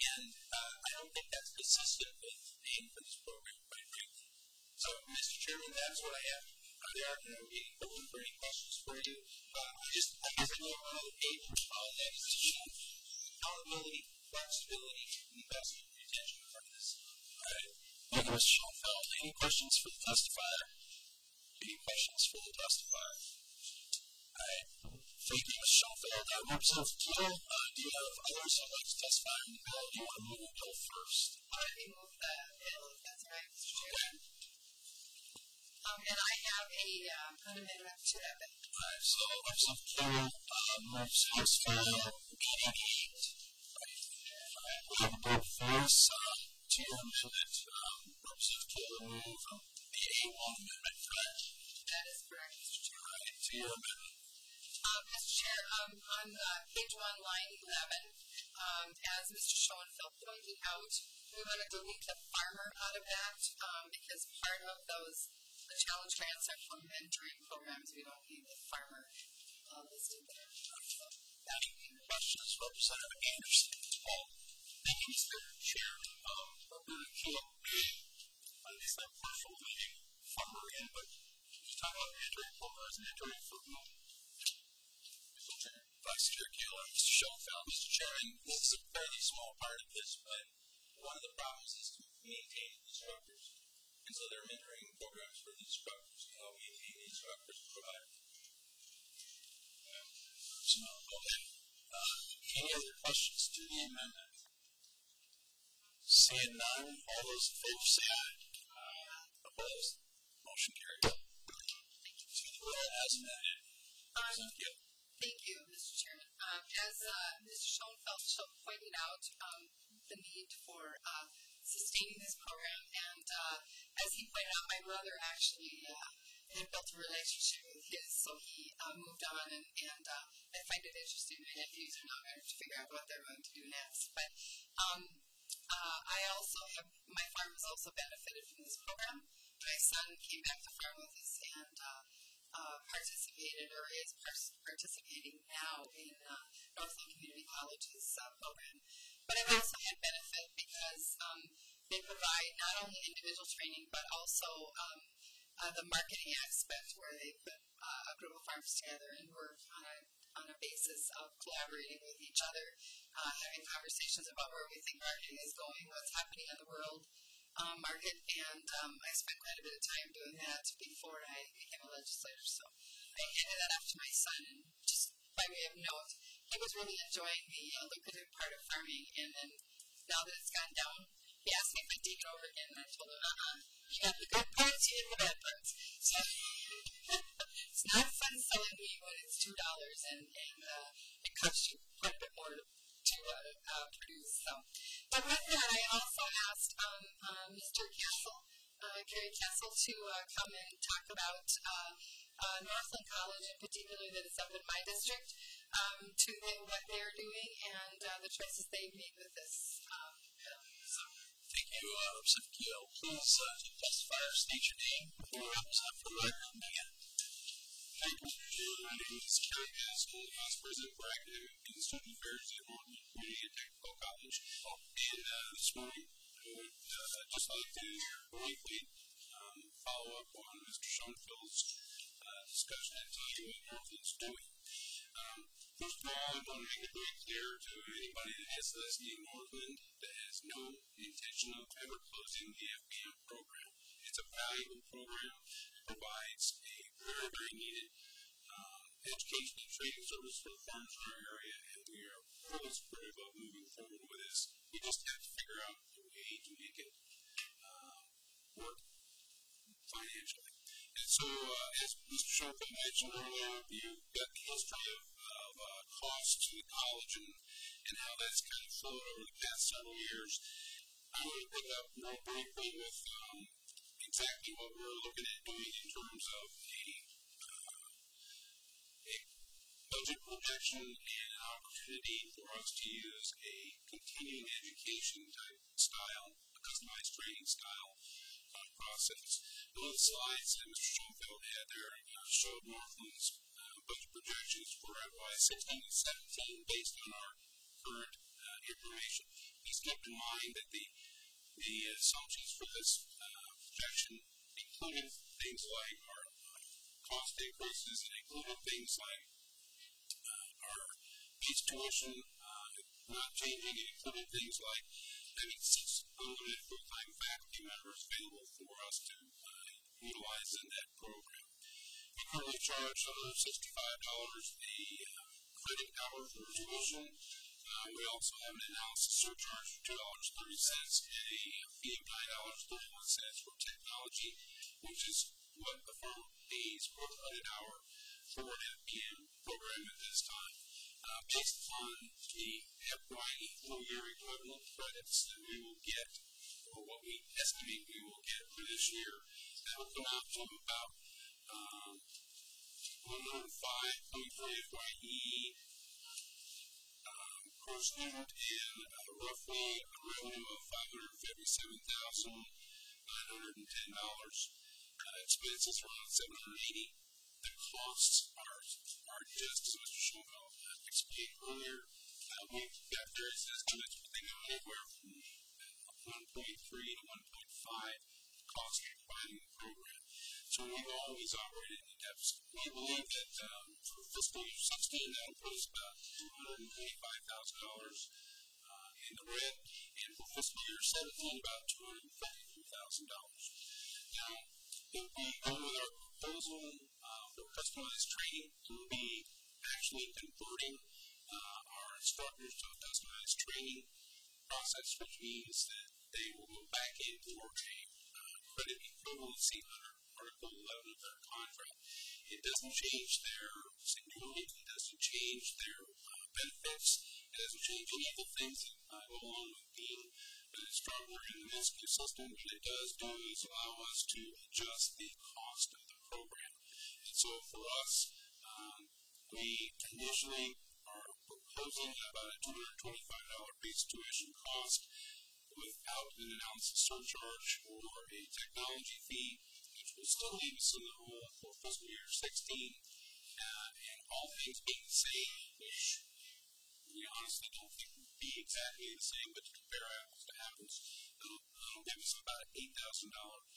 And uh, I don't think that's consistent with paying for this program, quite frankly. So, Mister Chairman, that's what I have. There are going to be open for any questions for you. Uh, I just, I guess I know one of the pages on that is the accountability, flexibility, investment, retention for this. All right. Thank you, Mister Schoenfeld. Any questions for the testifier? Any questions for the testifier? All right. Thank you, Mister Schoenfeld. Uh, Representative Keel, uh, do you have others who would like to testify on the bill? Do you want to move the bill first? I can move the bill, if that's right, Mister Chairman. Okay. Um, and I have a, uh, an amendment to that bill. Alright, so Representative Carroll um, moves House File eight eighty-eight. Alright, we have a vote for us uh, to amendment. Um, Representative Carroll move um, the A one amendment, correct? That is correct, Mister Chair. Alright, to your amendment. Um, Mister Chair, um, on uh, page one, line eleven, um, as Mister Schoenfeld pointed out, we want to delete the farmer out of that um, because part of those the challenge grants are from mentoring programs. We don't need the farmer uh, listed there. Any questions, Representative Anderson? Well, thank you, Mister Chair. Um, I guess I'm partially leading farmer in, but you're talking about mentoring programs and mentoring for whom? Mister Chair. Vice Chair Keeler, Mister Schoenfeld. Mister Chairman, this is a fairly small part of this, but one of the problems is to maintain the structures. And so they're mentoring programs for the instructors and how we maintain the instructors to provide. So, okay. Uh, any other questions to the amendment? Seeing none, all those in favor say aye. Aye. Opposed? Motion carries. So the bill has amended. Um, thank you. Thank you, Mister Chairman. Um, as uh, Mister Schoenfeld pointed out, um, the need for uh, sustaining this program, and uh, as he pointed out, my brother actually uh, had built a relationship with his, so he uh, moved on, and, and uh, I find it interesting. My nephews are now going to figure out what they're going to do next, but. Um, Uh, I also have, my farm has also benefited from this program. My son came back to farm with us and uh, uh, participated, or is participating now in uh, Northland Community College's uh, program. But I've also had benefit because um, they provide not only individual training, but also um, uh, the marketing aspect where they put uh, a group of farms together and work on a on a basis of collaborating with each other, uh, having conversations about where we think marketing is going, what's happening in the world um, market, and um, I spent quite a bit of time doing that before I became a legislator, so I handed that off to my son, and just by way of note, he was really enjoying the uh, lucrative part of farming, and then now that it's gone down, he asked me if I'd take it over again, and I told him, uh-uh, you got the good parts, you did the bad parts. So, it's not fun selling me when it's two dollars and, and uh, it costs you quite a bit more to, to uh, uh, produce. So, but with that, I also asked um, uh, Mister Castle, uh, Gary Castle, to uh, come and talk about uh, uh, Northland College, in particular, that is up in my district, um, to the, what they're doing and uh, the choices they've made with this. Um, uh, so, thank you, uh, Representative Keel. Please uh, testify or state your name before you represent for the record again. Hi, Mister Chairman. My name is Kerry Gaskell, Vice President for Academic and Student Affairs at Northland Community and Technical College. And uh, this morning, I would uh, just like to briefly um, follow up on Mister Schoenfeld's uh, discussion and tell you what Northland's doing. Um, first of all, I want to make it very clear to anybody that is listening in Northland that has no intention of ever closing the F B M program. It's a valuable program. It provides a very, very needed um, education and training service for the farms in our area, and we are fully supportive of moving forward with this. We just have to figure out a way to make it um, work financially. And so, uh, as Mister Schoenfeld mentioned earlier, you've got the history of, of uh, costs to the college and, and how that's kind of flowed over the past several years. I want to pick up more briefly with um, exactly what we're looking at doing in terms of a, uh, a budget projection and an opportunity for us to use a continuing education type style, a customized training style uh, process. One of the slides that Mister Schoenfeld had there uh, showed Northland's uh, budget projections for F Y sixteen and seventeen based on our current uh, information. Please keep in mind that the, the assumptions for this uh, projection included things like our cost increases, it included things like uh, our base tuition uh, not changing, it included things like having six unlimited full-time faculty members available for us to uh, utilize in that program. We currently charge another sixty-five dollars a uh, credit hour for tuition. Uh, we also have an analysis surcharge of two dollars and thirty cents and a fee of nine dollars and thirty-one cents for technology, which is what the farm pays per credit hour for an F B M program at this time. Uh, based on the F Y full year equivalent credits that we will get, or what we estimate we will get for this year, that will come out to about um, one oh five point three F Y E. Per student, and uh, roughly a revenue of five hundred fifty-seven thousand nine hundred ten dollars. Uh, expenses around seven hundred eighty dollars. The costs are, are just as Mister Schoenfeld explained earlier. Uh, we've got various estimates, but they go anywhere from one point three to one point five cost of providing the program. So we've always operated in deficit. We believe that um, for fiscal year sixteen, that will put us about two hundred twenty-five thousand dollars uh, in the red, and for fiscal year seventeen, about two hundred fifty-two thousand dollars. Now, if we go with our proposal uh, for customized training, we'll be actually converting uh, our instructors to a customized training process, which means that they will go back in for a uh, credit equivalency under Article eleven of their contract. It doesn't change their seniority, it doesn't change their uh, benefits, it doesn't change any of the things that uh, go along with being a stronger in the Minnesota system. What it does do is allow us to adjust the cost of the program. And so for us, um, we initially are proposing about a two hundred twenty-five dollars base tuition cost without an analysis surcharge or a technology fee, which will still leave us in the hole for fiscal year sixteen. Uh, and all things being the same, which we honestly don't think will be exactly the same, but to compare apples to apples, it'll, it'll give us about eight thousand dollars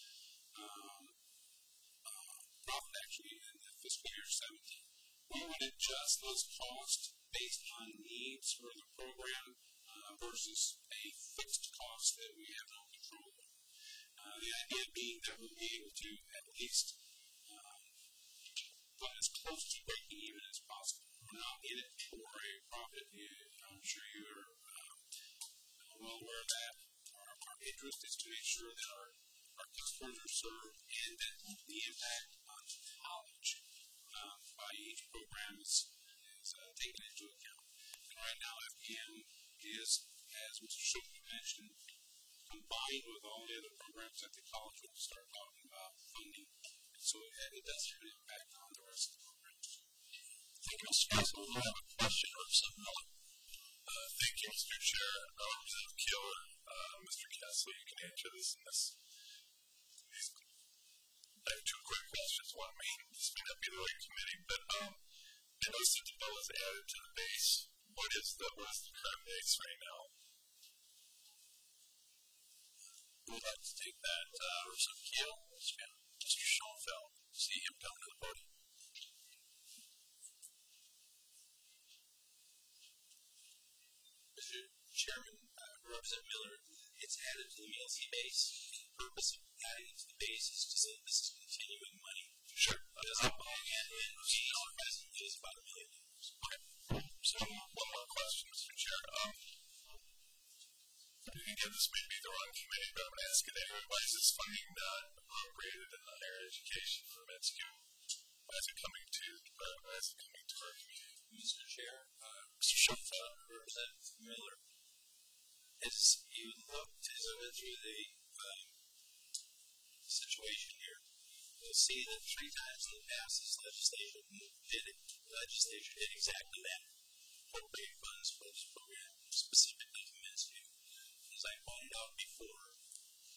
um, uh, profit actually in the fiscal year seventeen. We would adjust those costs based on needs for the program uh, versus a fixed cost that we have no control over. Uh, the idea being that we'll be able to at least um, put as close to breaking even as possible. We're not in it for a profit. I'm sure you are um, well aware of that. Our, our interest is to make sure that our, our customers are served and that the impact on college Um, by each program is, is uh, taken into account. And right now, F B M is, as Mister Schoenfeld mentioned, combined with all the other programs that the college will start talking about funding. And so it, it does have an impact on the rest of the programs. Thank you, Mister Council. I have a question or something else. Uh, thank you, Mister Chair. Representative Keeler, uh, Mister Castle, you can answer this in this. I have two quick questions. One, I mean, this may not be the right committee, but um, I noticed that the bill is added to the base. What is the, what is the current base right now? Who would like to take that? Uh, Representative Keel, Mister Schoenfeld, see him come to the podium. Mister Chairman, uh, Representative Miller, it's added to the M L C base. The purpose of adding it to the base is to say this is continuing money. Sure. It doesn't belong in, and the present is about a million dollars. Okay. So, one more question, Mister Chair. Um, again, this may be the wrong committee, but I'm going to ask it anyway. Why is this funding not appropriated in higher education for Mexico? Why is it coming to, uh, why is it coming to our community? Mister Chair, uh, Mister Schoenfeld, Representative Miller, as you looked, as I went through the um, situation here, you'll see that three times in the past this legislation did, legislation did exactly that. Appropriate funds for this program, specifically to Minnesota. As I pointed out before,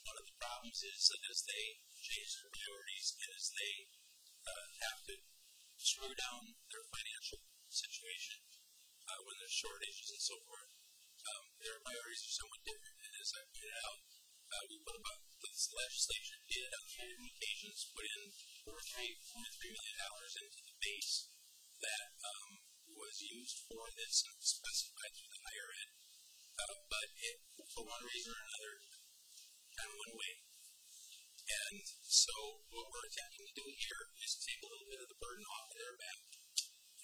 one of the problems is that as they change their priorities and as they uh, have to screw down their financial situation uh, when there's shortages and so forth, um, their priorities are somewhat different. And as I pointed out, Uh, we put about, this legislation did on three occasions put in four point three million dollars into the base that um, was used for this and specified through the higher ed. Uh, but it, for one reason or another, kind of went away. And so what we're attempting to do here is take a little bit of the burden off of their back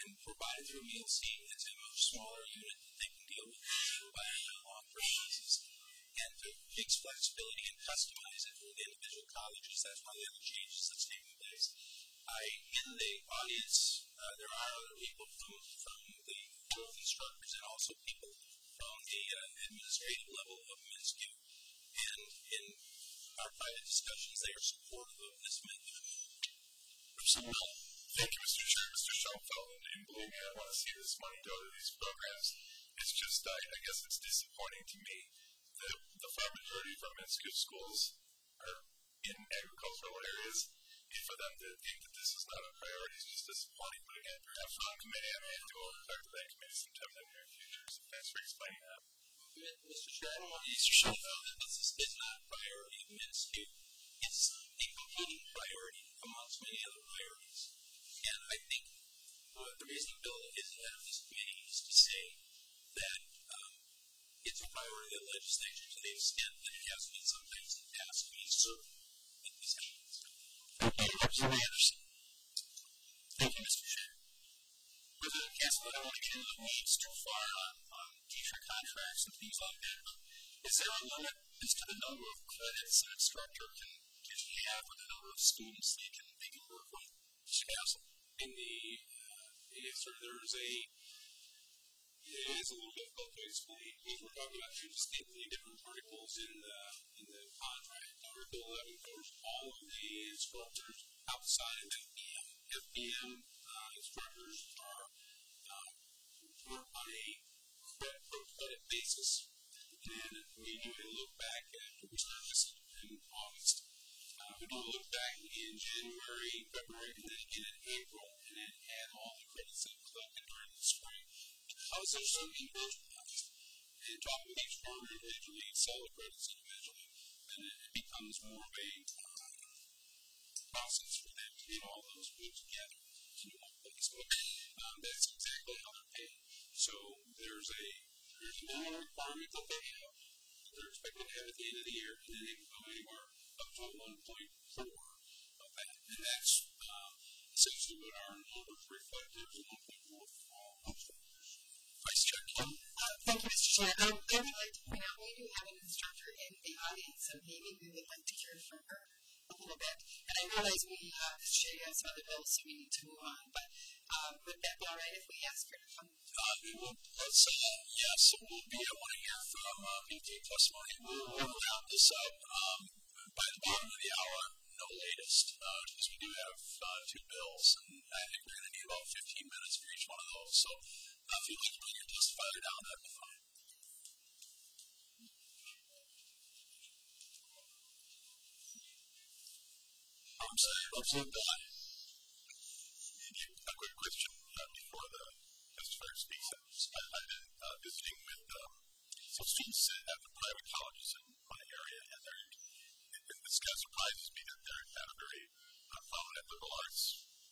and provide through M L C that's a much smaller unit that they can deal with providing on a long-term basis. And to fix flexibility and customize it for the individual colleges. That's one of the other changes that's taking place. I, in the audience, uh, there are other people from, from the both instructors and also people from the uh, administrative level of MINSCU. And in our private discussions, they are supportive of this method. Thank you, Mister Chair, Mister Schoenfeld, and believe me, I want to see this money go to these programs. It's just, I, I guess it's disappointing to me. The, the far majority of our Minnesota schools are in agricultural areas, and for them to think that this is not a priority is just disappointing. But again, perhaps on committee, I may have to go back to that committee sometime in the near future. So thanks for explaining that. Mister Chair, I want Mister Schoenfeld that this is not a priority of Minnesota. It's a competing priority amongst many other priorities. And I think what the reason the bill is ahead of this committee is to say that it's a priority of the legislature to the extent that it has been sometimes in the past to be certain that this happens. Thank you, Representative Anderson. Thank you, Mister Chair. Representative Castle, I don't want to get into the weeds too far on, on teacher contracts and things like that, but Is there a limit as to the number of credits an instructor can, can have or the number of students they can, they can work with? Yes. In the uh, answer, there's a, it is a little bit both ways. We were talking about two distinctly different articles in the, in the contract. Article eleven covers all of the instructors outside of F B M. F B M uh, instructors are uh, work on a credit per credit basis. And we do a look back after we start this in August. Uh, we do a look back in January, February, and then again in April, and then add all the credits that we collected during the spring. Because there's some individualized, and talk with each farmer individually, sell the credits individually, and it, it becomes more of a uh, process for them to get all those put together in one place. But um, that's exactly how they're paid. So there's a There's no requirement that they have. They're expected to have at the end of the year, and then they can go anywhere up to one point four of that. And that's uh, essentially what our numbers reflect. There's one point four for all instructors. Vice Chair Kim. Uh, thank you, Mister Chair. Um, I would like to point out we do have an instructor in the audience, so maybe we would like to hear from her a little bit. And I realize we have to show you guys some other bills, so we need to move on. But uh, would that be all right if we ask her to come? Uh, we will, let's, uh, yes, it will be. I want to hear from uh, M T testimony. We'll, we'll round this up um, by the bottom of the hour, no latest, uh, because we do have uh, two bills, and I think we're going to need about fifteen minutes for each one of those. So uh, if you'd like to bring your testifier down, that'd be fine. I'm sorry, Representative Dye. A quick question uh, before the testifier speaks. I, I've been uh, visiting with um, some students at the private colleges in my area, and they're, it, this kind of surprises me that they're at a very uh, prominent liberal arts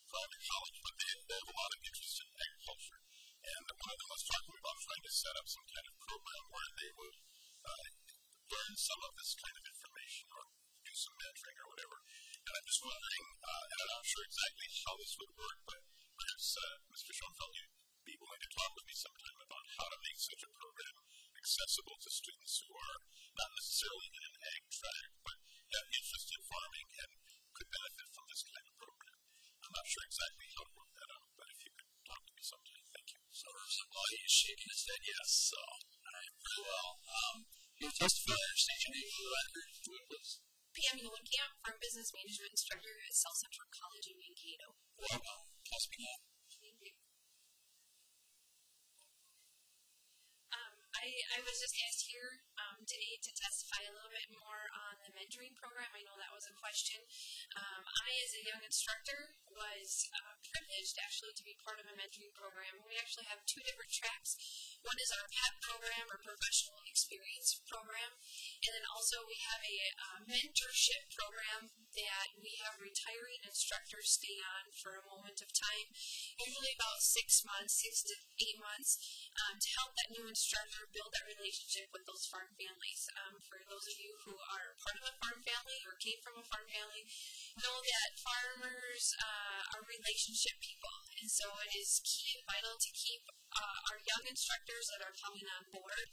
private college, but they, they have a lot of interest in agriculture. And one of them was talking about trying to set up some kind of program where they would uh, learn some of this kind of information or do some mentoring or whatever. And I'm just wondering, uh, and I'm not sure exactly how this would work, but perhaps uh, Mister Schoenfeld, you'd be willing to talk with me sometime about how to make such a program accessible to students who are not necessarily in an ag track, but have interest in farming and could benefit from this kind of program. I'm not sure exactly how to work that out, but if you could talk to me sometime, thank you. So, Representative Lye is shaking his head yes, so all right, very well. Um, you testifier, state your name for the record, please. I'm Uhlenkamp from Business Management Instructor at South Central College in Mankato. Welcome. Nice to meet you. Um, I, I was just asked here um, today to testify a little bit more on the mentoring program. I know that was a question. Um, I, as a young instructor, was uh, privileged actually to be part of a mentoring program. We actually have two different tracks. One is our P E P program, or Professional Experience Program, and then also we have a uh, mentorship program that we have retiring instructors stay on for a moment of time, usually about six months, six to eight months, um, to help that new instructor build that relationship with those farm families. Um, for those of you who are part of a farm family or came from a farm family, know that farmers uh, are relationship people, and so it is key and vital to keep uh, our young instructors that are coming on board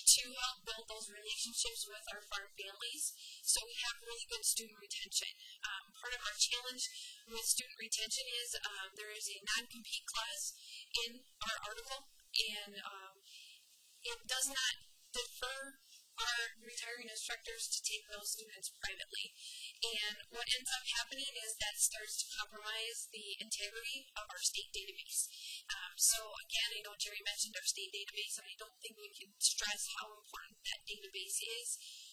to help build those relationships with our farm families, so we have really good student retention. Um, part of our challenge with student retention is um, there is a non-compete clause in our article, and um, it does not defer our retiring instructors to take those students privately. And what ends up happening is that starts to compromise the integrity of our state database. Um, so again, I know Jerry mentioned our state database, and I don't think we can stress how important that database is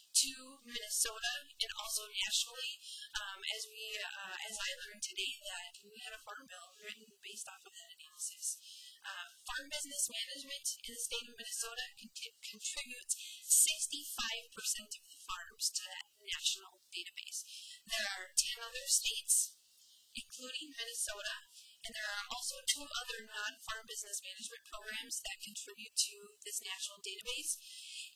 to Minnesota and also nationally. Um, as we, uh, as I learned today, that we had a farm bill written based off of that analysis. Uh, farm business management in the state of Minnesota cont- contributes sixty-five percent of the farms to that national database. There are ten other states, including Minnesota, and there are also two other non-farm business management programs that contribute to this national database.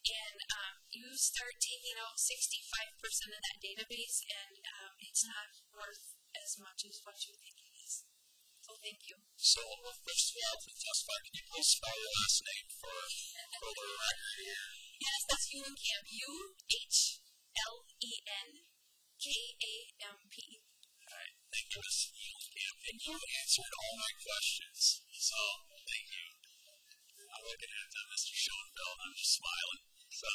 And um, you start taking out sixty-five percent of that database, and um, it's not worth as much as what you think it is. So thank you. So first of all, for the testifier, can you please spell your last name for, for the record? Yes, that's Uhlenkamp. U H L E N K A M P. All right. Thank goodness for Uhlenkamp. And you answered all my questions. So, thank you. I'm looking at uh, Mister Schoenfeld. I'm just smiling. So,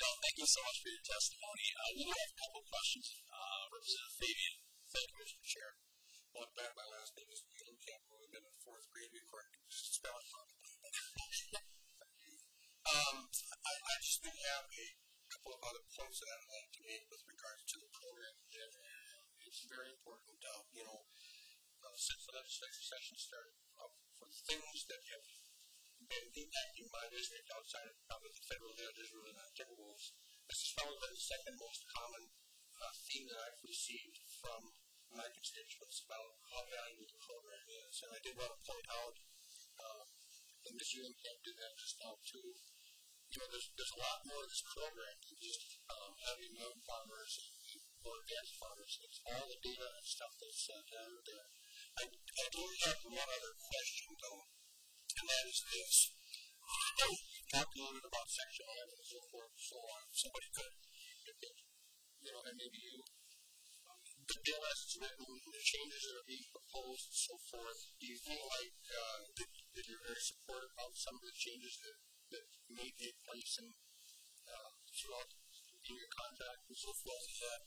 no, thank you so much for your testimony. Uh, we have a couple questions. Uh, Representative Fabian. Thank you, Mister Chair. Well, back my last name is Uhlenkamp. We've been in fourth grade. We were just spelling it. Um, I, I just do have a couple of other points that I'd like to make with regards to the program. And it's very important, uh, you know, uh, since the legislative session started, uh, for things that have been impacting my district outside of probably the federal legislature and the rules, this is probably the second most common uh, theme that I've received from my constituents about how valuable the program is. And I did want to point out, uh, and Mister Uhlenkamp did that just now too. You know, there's, there's a lot more of this program than just um, having young farmers and more advanced farmers. It's all the data and stuff that's uh, out there. I, I do have one other question, though, and that is this. You talked a little bit about Section eleven and so forth and so on. Somebody could, you know, and maybe you, um, the bill as it's written, the changes that are being proposed and so forth, do you feel like uh, that, that you're very supportive of some of the changes that that may take place in, uh, throughout in your contract and so forth? Does that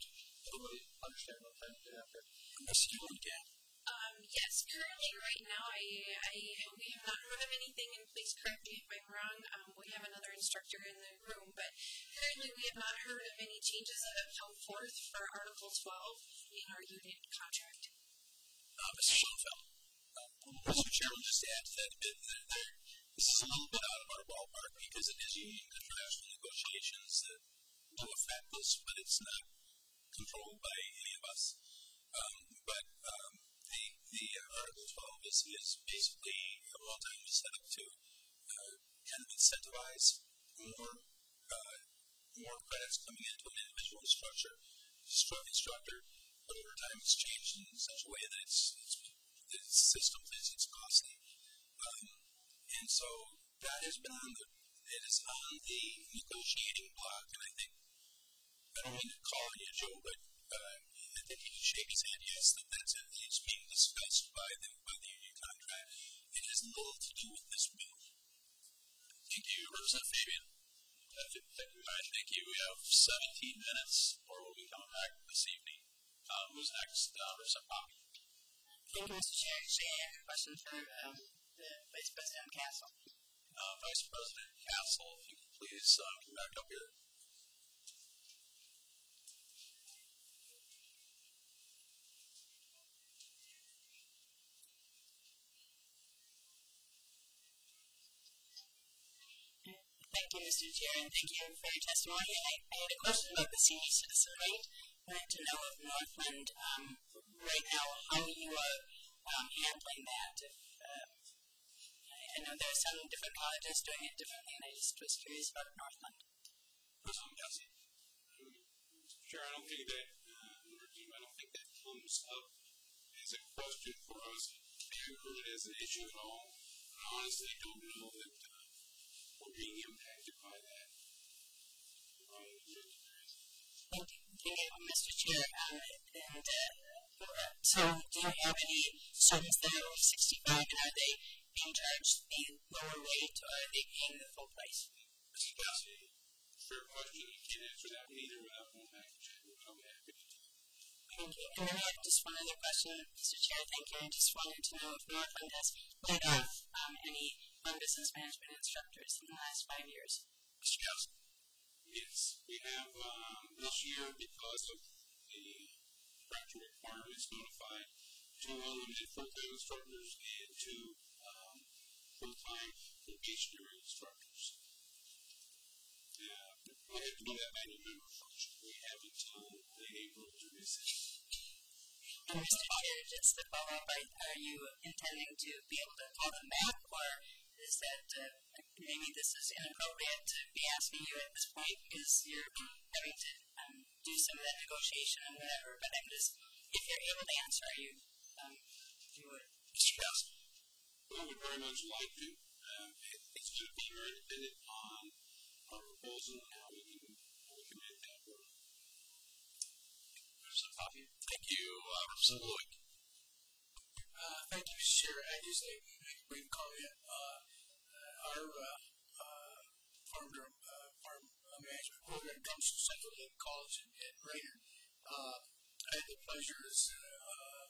everybody understand what I'm saying after? Miz Uhlenkamp? Um, yes, currently right now I, I we have not heard of anything, and please correct me if I'm wrong. Um, we have another instructor in the room, but currently we have not heard of any changes that have come forth for Article twelve in our unit contract. Uh, Mister Schoenfeld? Uh, Mister Chairman, just add to that a bit. This is a little bit out of our ballpark because it is union contractual negotiations that do affect this, but it's not controlled by any of us. Um, but um, the, the uh, Article twelve is, is basically a well time set up to uh, kind of incentivize more, uh, more credits coming into an individual structure, instructor, but over time it's changed in such a way that it's, it's, the system is it's costly. Um, And so that has been on the, it is on the negotiating block, and I think, I don't mean to call on you, Joe, but uh, I think he should shake his head, yes, that that's it. It's being discussed by the, by the union contract. It has little to do with this bill. Thank you, Representative Fabian. I think you have seventeen minutes, or we'll be coming back this evening. Um, who's next? Uh, Representative Poppy. Thank you, Mister Chair. Jane, I have a question for um, the Vice President Castle. Uh, Vice President Castle, if you could please uh, come back up here. Thank you, Mister Chair, and thank you for your testimony. I, I had a question about the senior citizen rate. I wanted to know if Northland, um, right now, how you are um, handling that. If, um, I know there are some different colleges doing it differently, and I just was curious about Northland. Sure, I don't think that I don't think that comes up as a question for us. I haven't heard it as an issue at all. I honestly don't know that uh, we're being impacted by that. Um, thank you, thank you, Mister Chair. Um, and uh, so, do you have any students that are over sixty-five, and are they being charged the lower rate, or are they paying the full price? Mister Cassidy, fair question. You can't answer that one either without one package. Thank you. And then I have just one other question, Mister Chair. Thank you. I just wanted to know if Northland has laid off um, any farm business management instructors in the last five years. Mister Cassidy. Yes, we have um, this year, because of the contractual requirements, notified two unlimited full-time instructors and two full-time probationary instructors. Yeah, we'll have to do that by November first. We have until late April to resist. And Mister Chair, just to follow up, are you intending to be able to call them back, or is that uh, maybe this is inappropriate to be asking you at this point because you're having to um, do some of that negotiation and whatever? But I'm just, if you're able to answer, are you? Um, you would. We would very much like to. Um, it's going to be very dependent on our proposal and how we can, how we can make that work. Representative Coffey. Thank you, uh, Representative Lloyd. Uh, thank you, Mister Chair. I just make a brief comment. Uh, our uh, uh, farm, uh, farm management program comes from Central Lake College in, in Rainer. Uh, I had the pleasure to uh,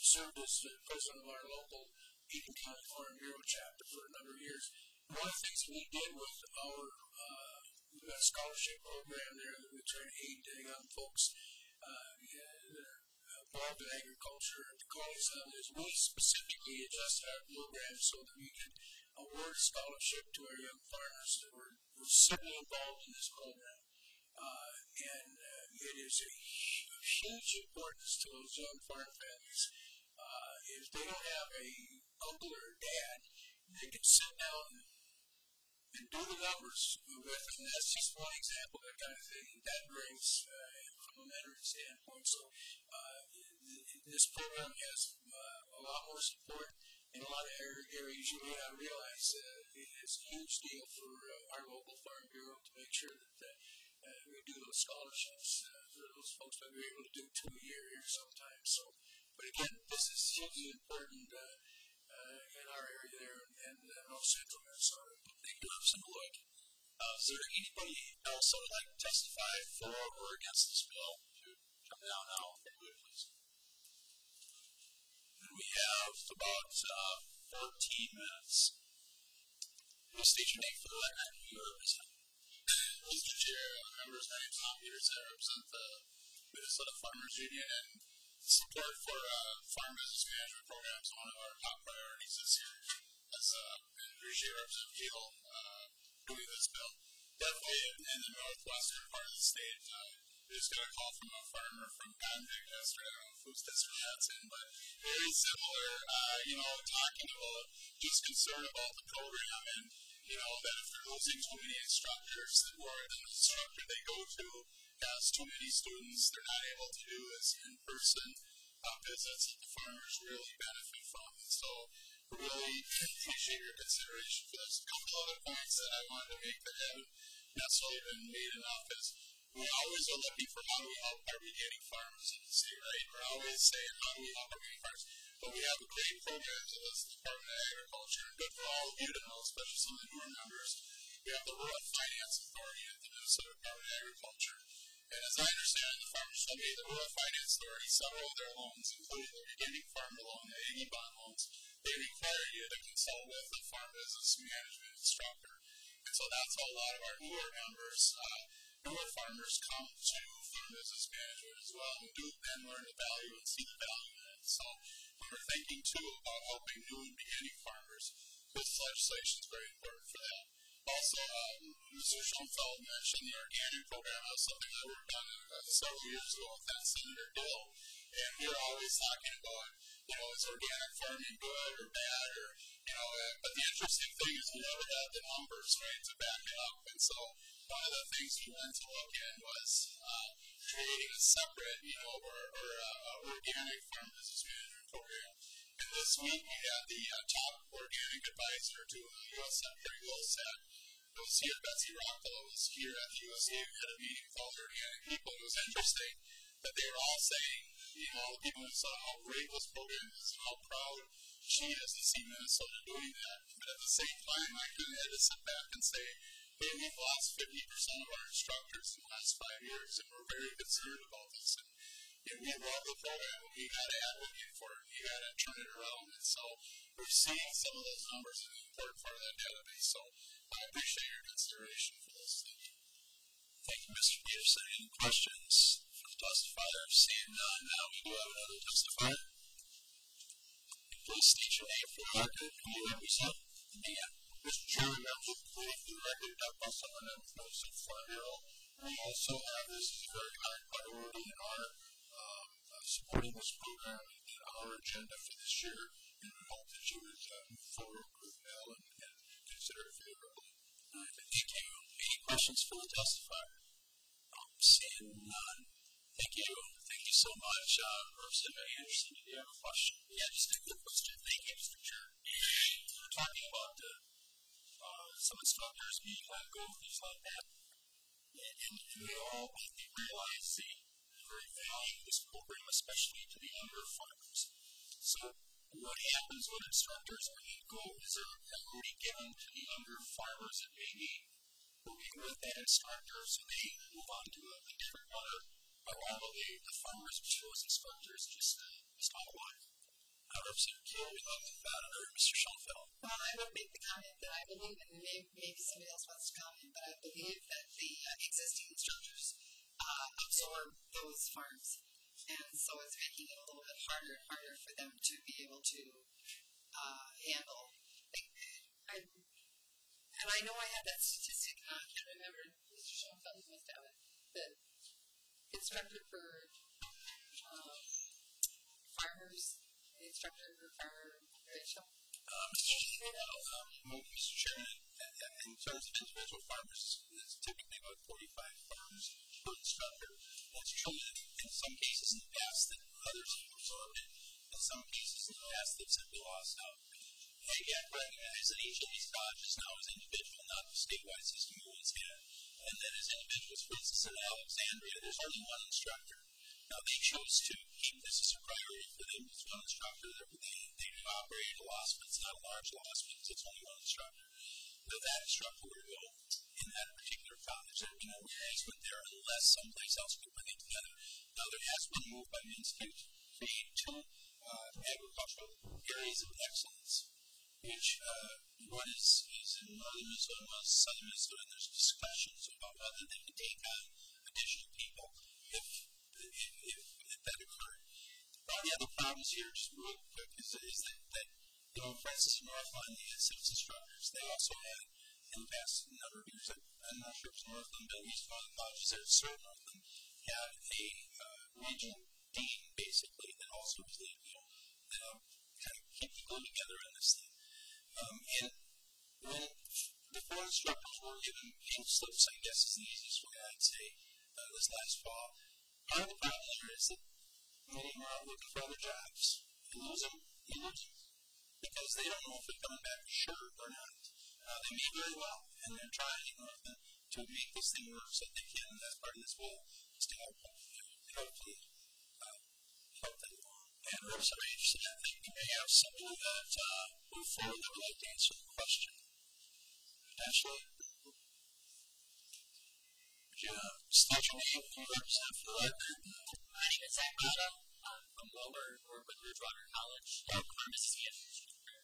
serve as the president of our local Eaton County Farm Bureau chapter for a number of years. One of the things we did with our uh, scholarship program there, that we try to aid young folks uh, that are involved in agriculture at the college level, is we specifically adjusted our program so that we could award a scholarship to our young farmers that were, were certainly involved in this program. Uh, and uh, it is a huge importance to those young farm families. Uh, if they don't have a uncle or dad, they can sit down and, and do the numbers with them. That's just one example of that kind of thing that brings uh, from a mentoring standpoint. So uh, this program has uh, a lot more support in a lot of areas you may not realize. Uh, it is a huge deal for uh, our local Farm Bureau to make sure that uh, uh, we do those scholarships uh, for those folks that we're able to do two a year here sometimes. So, but again, this is hugely important uh, uh, in our area there and all Central Minnesota. Thank you, Representative Lloyd. Uh, is there anybody else that would like to testify for or against this bill? If you would come down now, please. We have about uh, fourteen minutes. Please state your name for the record and who you represent. Mister Chair, members, my name is Tom Peterson. I represent the Minnesota Farmers Union, and support for uh, farm business management programs is one of our top priorities this year. As uh, and appreciate Representative Keel uh, doing this bill. Definitely in, in the northwestern part of the state, uh, we just got a call from a farmer from Convict yesterday. I don't know if it was this or that's in, but very similar, uh, you know, talking about just concern about the program and, you know, that if they're losing too many instructors, that where the instructor they go to has too many students, they're not able to do as in-person uh, visits that the farmers really benefit from. And so we really appreciate your consideration for this. A couple other points that I wanted to make that haven't necessarily been made enough is we always are looking for how do we help our beginning farmers in the state, right? We're always saying how do we help our beginning farmers. But we have great programs in this Department of Agriculture, and good for all of you to know, especially some of the newer members. We have the Rural Finance Authority at the Minnesota Department of Agriculture. And as I understand, the farmers have made the Rural Finance Authority several of their loans, including the beginning farmer loan, the Aggie Bond loans. They require you to consult with a farm business management instructor. And so that's how a lot of our newer members, uh, newer farmers come to farm business management as well, and do then learn the value and see the value in it. So we were thinking too about helping new and beginning farmers. This legislation is very important for that. Also, um, Mister Schoenfeld mentioned the organic program. That was something I worked on uh, several years ago with that Senator Dill, and we were always talking about, you know, is organic farming good or bad, or, you know, uh, but the interesting thing is we never had the numbers, right, to back it up. And so one of the things we went to look at was uh, creating a separate, you know, or, or uh, organic farm business management program. And this week we had the uh, top organic advisor to uh, U S Secretary Wills at was here, Betsy Rothwell was here at the U S D A. We had a meeting with all the organic people. It was interesting that they were all saying, you know, all the people who saw how great this program is and how proud she is to see Minnesota doing that. But at the same time, I kind of had to sit back and say, hey, we've lost fifty percent of our instructors in the last five years, and we're very concerned about this. And, and we love the program, and we've got to advocate for it. We've got to turn it around. And so we're seeing some of those numbers in an important part of that database. So I appreciate your consideration for this. Thank you. Thank you, Mister Peterson. Any questions for the testifier? Seeing none, now we do have another testifier. Please state your name for the record. Who you represent? Mister Chairman, I'm just pleased for the record that by someone that was noticed at Farm Bureau. We also have this as a very high priority in our um, uh, supporting this program in our agenda for this year, and we hope that you would uh, move forward with L and, and consider it favorably. All right, thank you. Any questions for the testifier? I'm seeing none. Thank you. Thank you so much. Uh, Representative Anderson, do you have a question? Yeah, just a quick question. Thank you, Mister Chair. We're talking about the uh, some instructors being let go, things like that. And, and, and they all, I think, realize the very value of this program, especially to the younger farmers. So what happens when instructors are let go is a priority given to the younger farmers that may be working with that instructor, so they move on to a, a different one. But probably the farmers chose instructors just uh, just not one. I represent Kelly Founder, Mister Schoenfeld. Well, I would make the comment that I believe, and maybe, maybe somebody else wants to comment, but I believe that the uh, existing instructors uh, absorb those farms. And so it's making it a little bit harder and harder for them to be able to uh, handle. I, and I know I had that statistic, and I can't remember, Mister Schoenfeld was down that instructor for um, farmers. Instructor for farmer ratio? Um, Mister Chairman, in terms of individual farmers, it's typically about forty-five farmers per instructor. That's true in some cases in the past that others have absorbed it. In some cases in the past they've simply lost out. And again, recognize that each of these colleges now is individual, not the statewide system we once had. And then as individuals, for instance, in Alexandria, there's only one instructor. Now, they chose to keep this as a priority for them as one instructor. They, they do operate at a loss, but it's not a large loss because it's only one instructor. But that instructor would go in that particular college. There would be no replacement there unless someplace else could bring it together. Now, there has been a move by the Institute to create two uh, agricultural areas of excellence, which uh, one is, is in northern Minnesota, one is southern Minnesota, and there's discussions about whether they can take on additional people if If, if, if that occurred. One of the other problems here, just real quick, is, is that, that, you know, for instance, in Northland, they had six instructors. They also had, in the past number of years, I'm not sure if it's Northland, but at least one of the colleges there, Sir Northland, had a uh, regional dean, basically, that also was the, you know, that helped kind of keep the glue together on this thing. Um, and when the four instructors were given pink slips, I guess is the easiest way I'd say, uh, this last fall, part of the problem here is that many are out looking for other jobs. You lose them, you lose them, because they don't know if they're coming back for sure or not. Uh, they may very well, and they're trying you know, to, to make this thing work so that they can, and that's part of this bill, is to help them, hopefully, uh, help them along. And we're so interested, I think we may have somebody that uh, move forward that would like to answer the question. Ashley? Yeah. State your name and represent for the record. My name is Zach Bottom. I'm from Wilbur. We're with Ridgewater College. I'm a pharmacy instructor.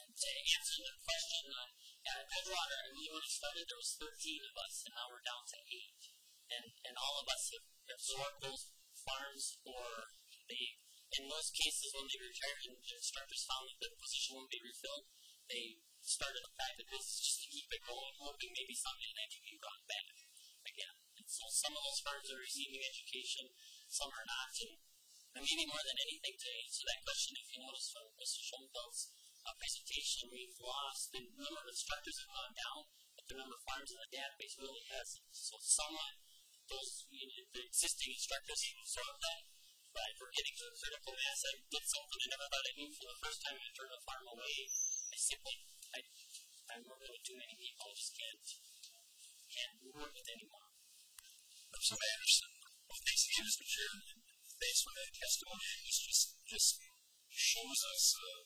And to answer the question, uh, at Ridgewater, I mean, when I started, there was thirteen of us, and now we're down to eight. And and all of us have absorbed those farms, or they, in most cases, when they retired and the instructors found that the position wouldn't be refilled, they started a private business just to keep it going, hoping maybe someday that could be brought back. Again. And so some of those farms are receiving education, some are not. And I mean, more than anything, to answer that question, if you notice from Mister Schoenfeld's uh, presentation, we've lost the number of instructors have gone down, but the number of farms in the database really hasn't. So somewhat, those you know, the existing instructors have absorbed that, but we're getting to a critical mass. I did something I never thought I knew for the first time I turned a farm away. I simply, I, I'm really too many people, I just can't. And work with anyone. Mister Anderson, well, thanks again, Mister Chairman, and thanks for that testimony. This just, just shows us uh,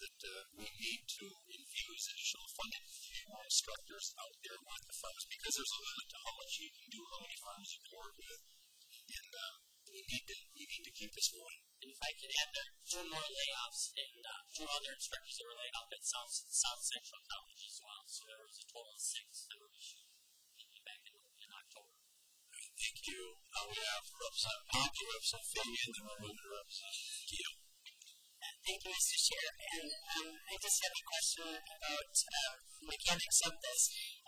that uh, we need to infuse additional funding for more instructors out there with the farms, because there's a limit to how much you can do, how many farms you can work with, and uh, we need to we need to keep this going. And if I could add, there were more layoffs and uh, two other instructors that were laid off at South South Central College as well. So there was a total of six that were issued back in, in October. Right, thank you. Now we have Representative Poppy, Representative Fabian, and then we're moving to Representative Keel. Thank you, Mister Chair. And um, I just have a question about uh, mechanics of this.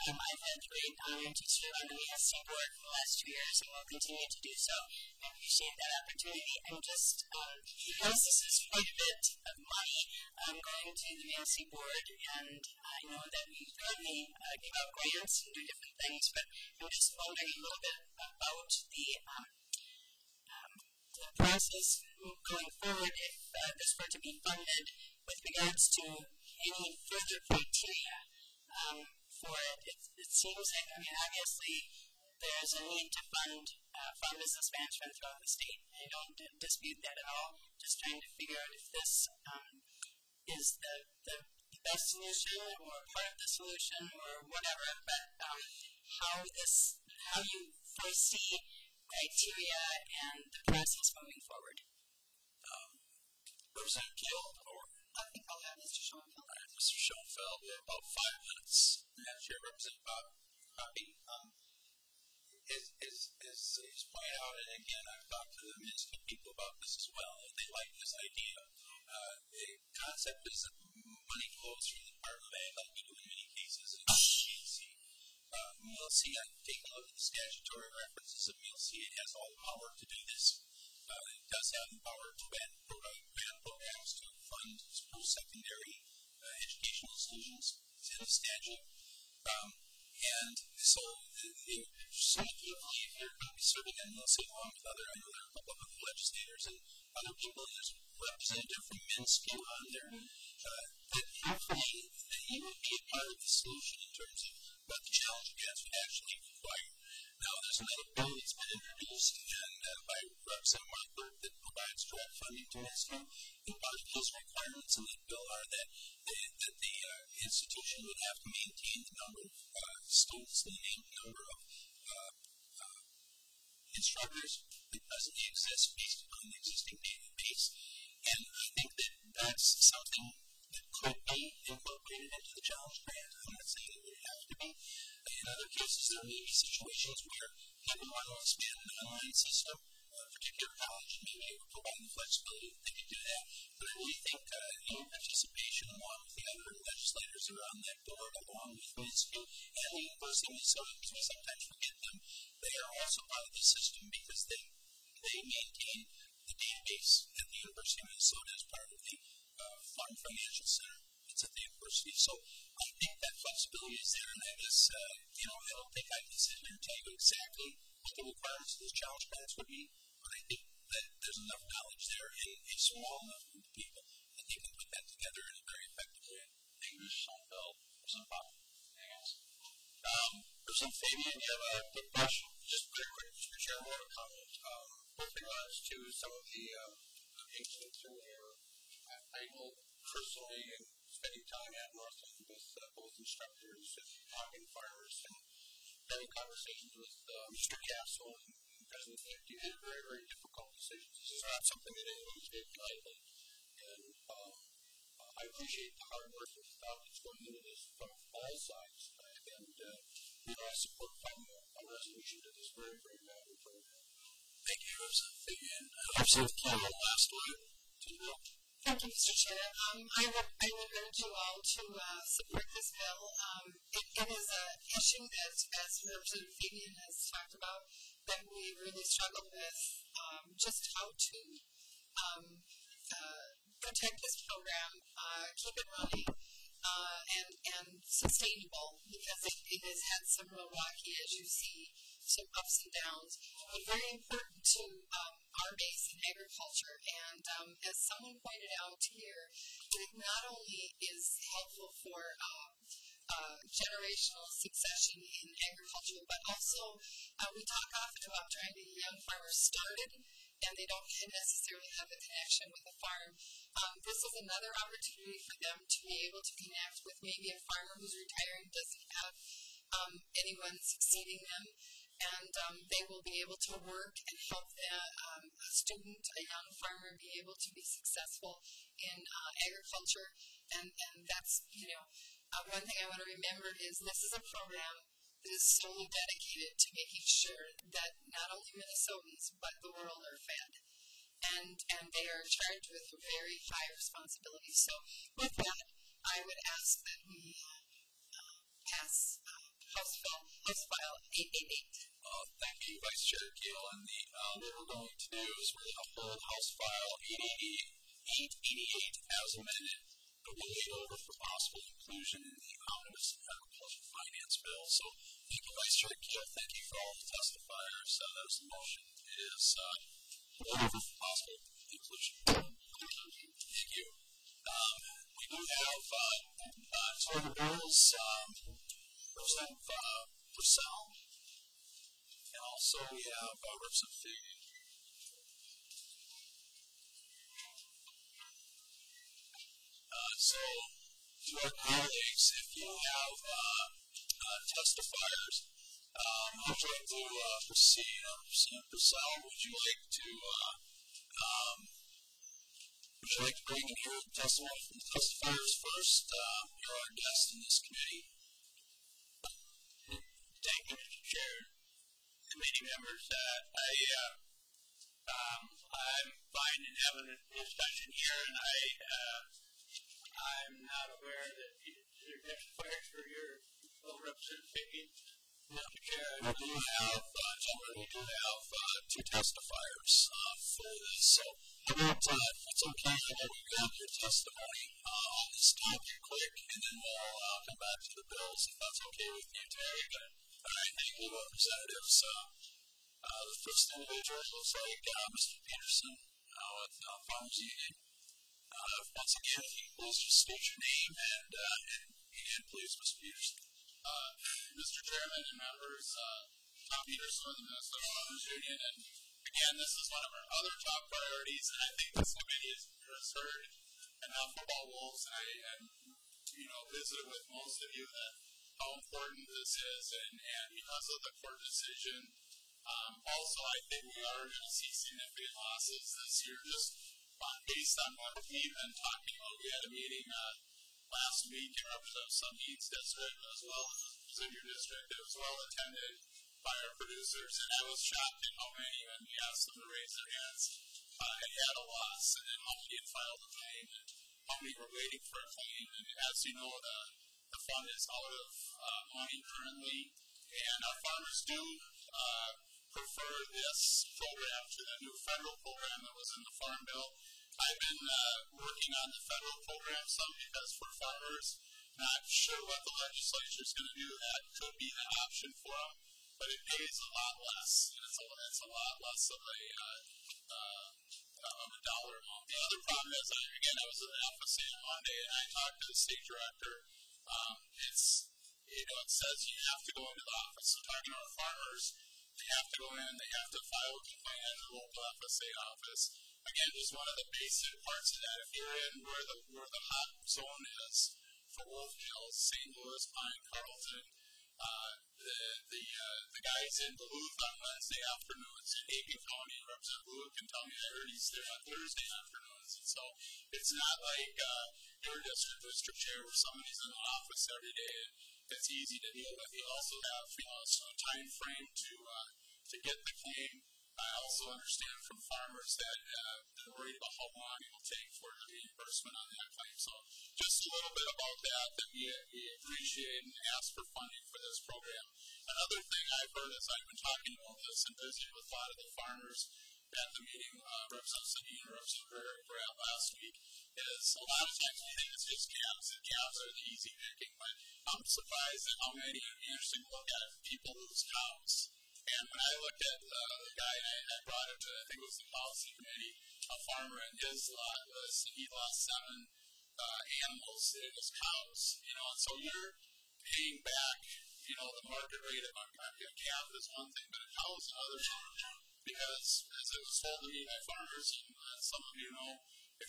Um, I've had the great honor to serve on the E S C board for the last two years and will continue to do so. I appreciate that opportunity. I'm just, um, because this is quite a bit of money um, going to the E S C board, and I know that we currently uh, give out grants and do different things, but I'm just wondering a little bit about the um, the process going forward if uh, this were to be funded with regards to any further criteria um, for it. it. It seems like, I mean, obviously there's a need to fund uh, farm business management throughout the state. I don't dispute that at all. Just trying to figure out if this um, is the, the best solution or part of the solution or whatever, but um, how this, how you foresee criteria and the process moving forward. Um, Representative Keel, or I think I'll have Mister Schoenfeld. All right, Mister Schoenfeld, we have about five minutes. Madam Chair, Representative Bob, um, is, is, is, is point out, and again, I've talked to the municipal people about this as well, and they like this idea. Uh, the concept is that money flows from the part of land, like we do in many cases, in C N C. Uh, M E L C, I take a look at the statutory references of M E L C. It has all the power to do this. Uh, it does have the power to ban programs to fund post-secondary uh, educational solutions. It's in the statute. Um, and so, presumably, if you're going to be serving on M E L C along with other, I know there are a couple of other legislators and other people, there's a representative from Minsk on there, uh, that hopefully that you would be a part of the solution in terms of what the challenge against would actually require. Now, there's another bill that's been introduced and, uh, by Representative Markberg that provides direct funding to M I S C O, and part of those requirements in that bill are that the, that the uh, institution would have to maintain the number of uh, students, the number of uh, uh, instructors that presently exist based upon the existing database. And I think that that's something that could be incorporated into the challenge grant. I'm not saying it would have to be. In other cases, there may be situations where people want to expand an online system, a particular college, and maybe it would provide the flexibility that they could do that. But I really think uh, your participation, along with the other legislators around that board, along with Minnesota and the University of Minnesota, because we sometimes forget them, they are also part of the system because they, they maintain the database at the University of Minnesota as part of the Uh, Farm Financial Center. It's at the university. So I think that flexibility is there, and I guess, uh, you know, I don't think I can sit here and tell you exactly what the requirements of those challenge grants would be, but I think that there's enough knowledge there in a small enough group of people that they can put that together in a very effective way. Thank you, Mister Schoenfeld. President Bob. Um, President Fabian, do you have a quick question? Just very quick, Mister Chair, I want to comment um, with regards to some of the incidents in here. I know personally in spending time at Northland with uh, both instructors and talking farmers and having conversations with uh, Mister Castle and President Fifty. These are very, very difficult decisions. This is not something that anyone's did lightly. And um, I appreciate the hard work and thought that's going into this from all sides. And uh, you know, I support finding a resolution to this very, very valuable program. Thank you, Representative Fabian. Representative Campbell, last word to you. Thank you, Mister Chair. Um, I would I would urge you all to uh, support this bill. Um, it, it is an issue that, as Representative Fabian has talked about, that we really struggled with, um, just how to um, uh, protect this program, uh, keep it running, uh, and and sustainable, because it, it has had some real rocky, as you see, some ups and downs, but very important to um, our base in agriculture. And um, as someone pointed out here, it not only is helpful for uh, uh, generational succession in agriculture, but also uh, we talk often about trying to get young farmers started, and they don't necessarily have a connection with a farm. Um, this is another opportunity for them to be able to connect with maybe a farmer who's retiring, doesn't have um, anyone succeeding them, and um, they will be able to work and help the, um, a student, a young farmer, be able to be successful in uh, agriculture. And, and that's, you know, uh, one thing I want to remember is this is a program that is solely dedicated to making sure that not only Minnesotans, but the world are fed. And, and they are charged with a very high responsibility. So with that, I would ask that we uh, pass uh, House Bill eight eight eight. Uh, thank you, Vice Chair Keel. And the, uh, what we're going to do is we're going to hold House File eight eight eight as amended, but we'll wait over for possible inclusion in the Omnibus Agriculture Finance Bill. So thank you, Vice Chair Keel. Thank you for all the testifiers. Uh, that was the motion. It is uh, hold over for possible inclusion. Thank you. Um, we do have uh, uh, Florida Bills, um, Representative uh, Purcell, and also we have uh, Representative Fig. Uh, so, to our colleagues, if you have uh, uh, testifiers, um, I'd like to uh, proceed. Representative Purcell, would you like to? Uh, um, Would you like to bring in your testimony from the testifiers first? Uh, you're our guest in this committee. Thank you, Mister Chair, committee members. Uh, I, uh, um, I'm fine in having a discussion here, and I, uh, I'm not aware that your testifiers for your full representation. Mister Chair, I do have, uh, gentlemen, we do have uh, two testifiers uh, for this, so. About, uh, if it's okay, I will grab your testimony uh, on this topic quick, and then we'll uh, come back to the bills, if that's okay with you, Terry. All right, thank you, representatives. Uh, uh, the first individual looks like uh, Mister Peterson uh, with uh, Farmers Union. Uh, once again, if you can please just state your name, and, uh, and again, please, Mister Peterson. Uh, Mister Chairman and members, uh, Tom Peterson with the Minnesota Farmers Union, and again, this is one of our other top priorities, and I think this committee has heard enough about wolves, and I and, you know, visited with most of you that how important this is, and, and because of the court decision. Um, also, I think we are going to see significant losses this year, just on, based on what we've been talking about. We had a meeting uh, last week in Representative Sunbeam's district, as well as your district. It was well attended by our producers, and I was shocked at how many, when we asked them to raise their hands, uh, had had a loss, and then how many had filed a claim, and how many were waiting for a claim. And as you know, the, the fund is out of uh, money currently, and our farmers do uh, prefer this program to the new federal program that was in the Farm Bill. I've been uh, working on the federal program some because for farmers, not sure what the legislature is going to do, that could be an option for them. But it pays a lot less, and it's a, it's a lot less of a, uh, uh, of a dollar amount. The other problem is, I, again, I was in the F S A on Monday, and I talked to the state director. Um, it's, you know, it says you have to go into the office. So talking to our farmers, they have to go in, they have to file a complaint at the local F S A office. Again, just one of the basic parts of that. If you're in where the, where the hot zone is for wolf kills, Saint Louis, Pine, Carlton, uh, The the, uh, the guys in Duluth on Wednesday afternoons in Aiken County, Representative Blue can tell me I heard he's there on Thursday afternoons. And so it's not like uh, your district district chair where somebody's in the office every day. It's easy to deal with. You also have you know, some time frame to uh, to get the claim. I also understand from farmers that uh, they're worried about how long it will take for the reimbursement on that claim. So just a little bit about that, that we, we appreciate and ask for funding for this program. Another thing I've heard as I've been talking about this and visiting with a lot of the farmers at the meeting, uh, Representative City and Representative Barritt last week, is a lot of times we think it's just calves, and calves are the easy picking, but I'm surprised at how many, and we actually look at people lose cows. And when I looked at uh, the guy I, I brought him to, I think it was the policy committee, a farmer in his lot was, he lost seven uh, animals in his cows, you know, and so you're paying back, you know, the market rate of a, a calf is one thing, but a cow is another thing, because as it was told to me by farmers, and uh, some of you know,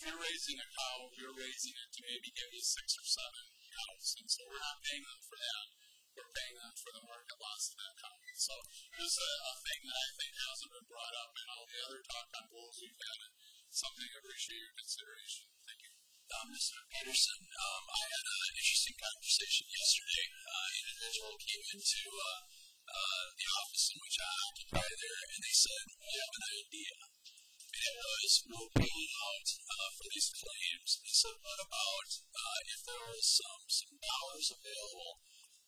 if you're raising a cow, you're raising it to maybe give you six or seven cows, and so we're not paying them for that. We're paying them for the market loss of that company. So there's a, a thing that I think hasn't been brought up in all the other talk on bulls we've had. Something I appreciate your consideration. Thank you. Um, Mister Peterson, um, I had an interesting conversation yesterday. Uh, an individual came into uh, uh, the office in which I occupy there, and they said, we have an idea. And it was, we'll pay out uh, for these claims. They said, what about uh, if there was some, some dollars available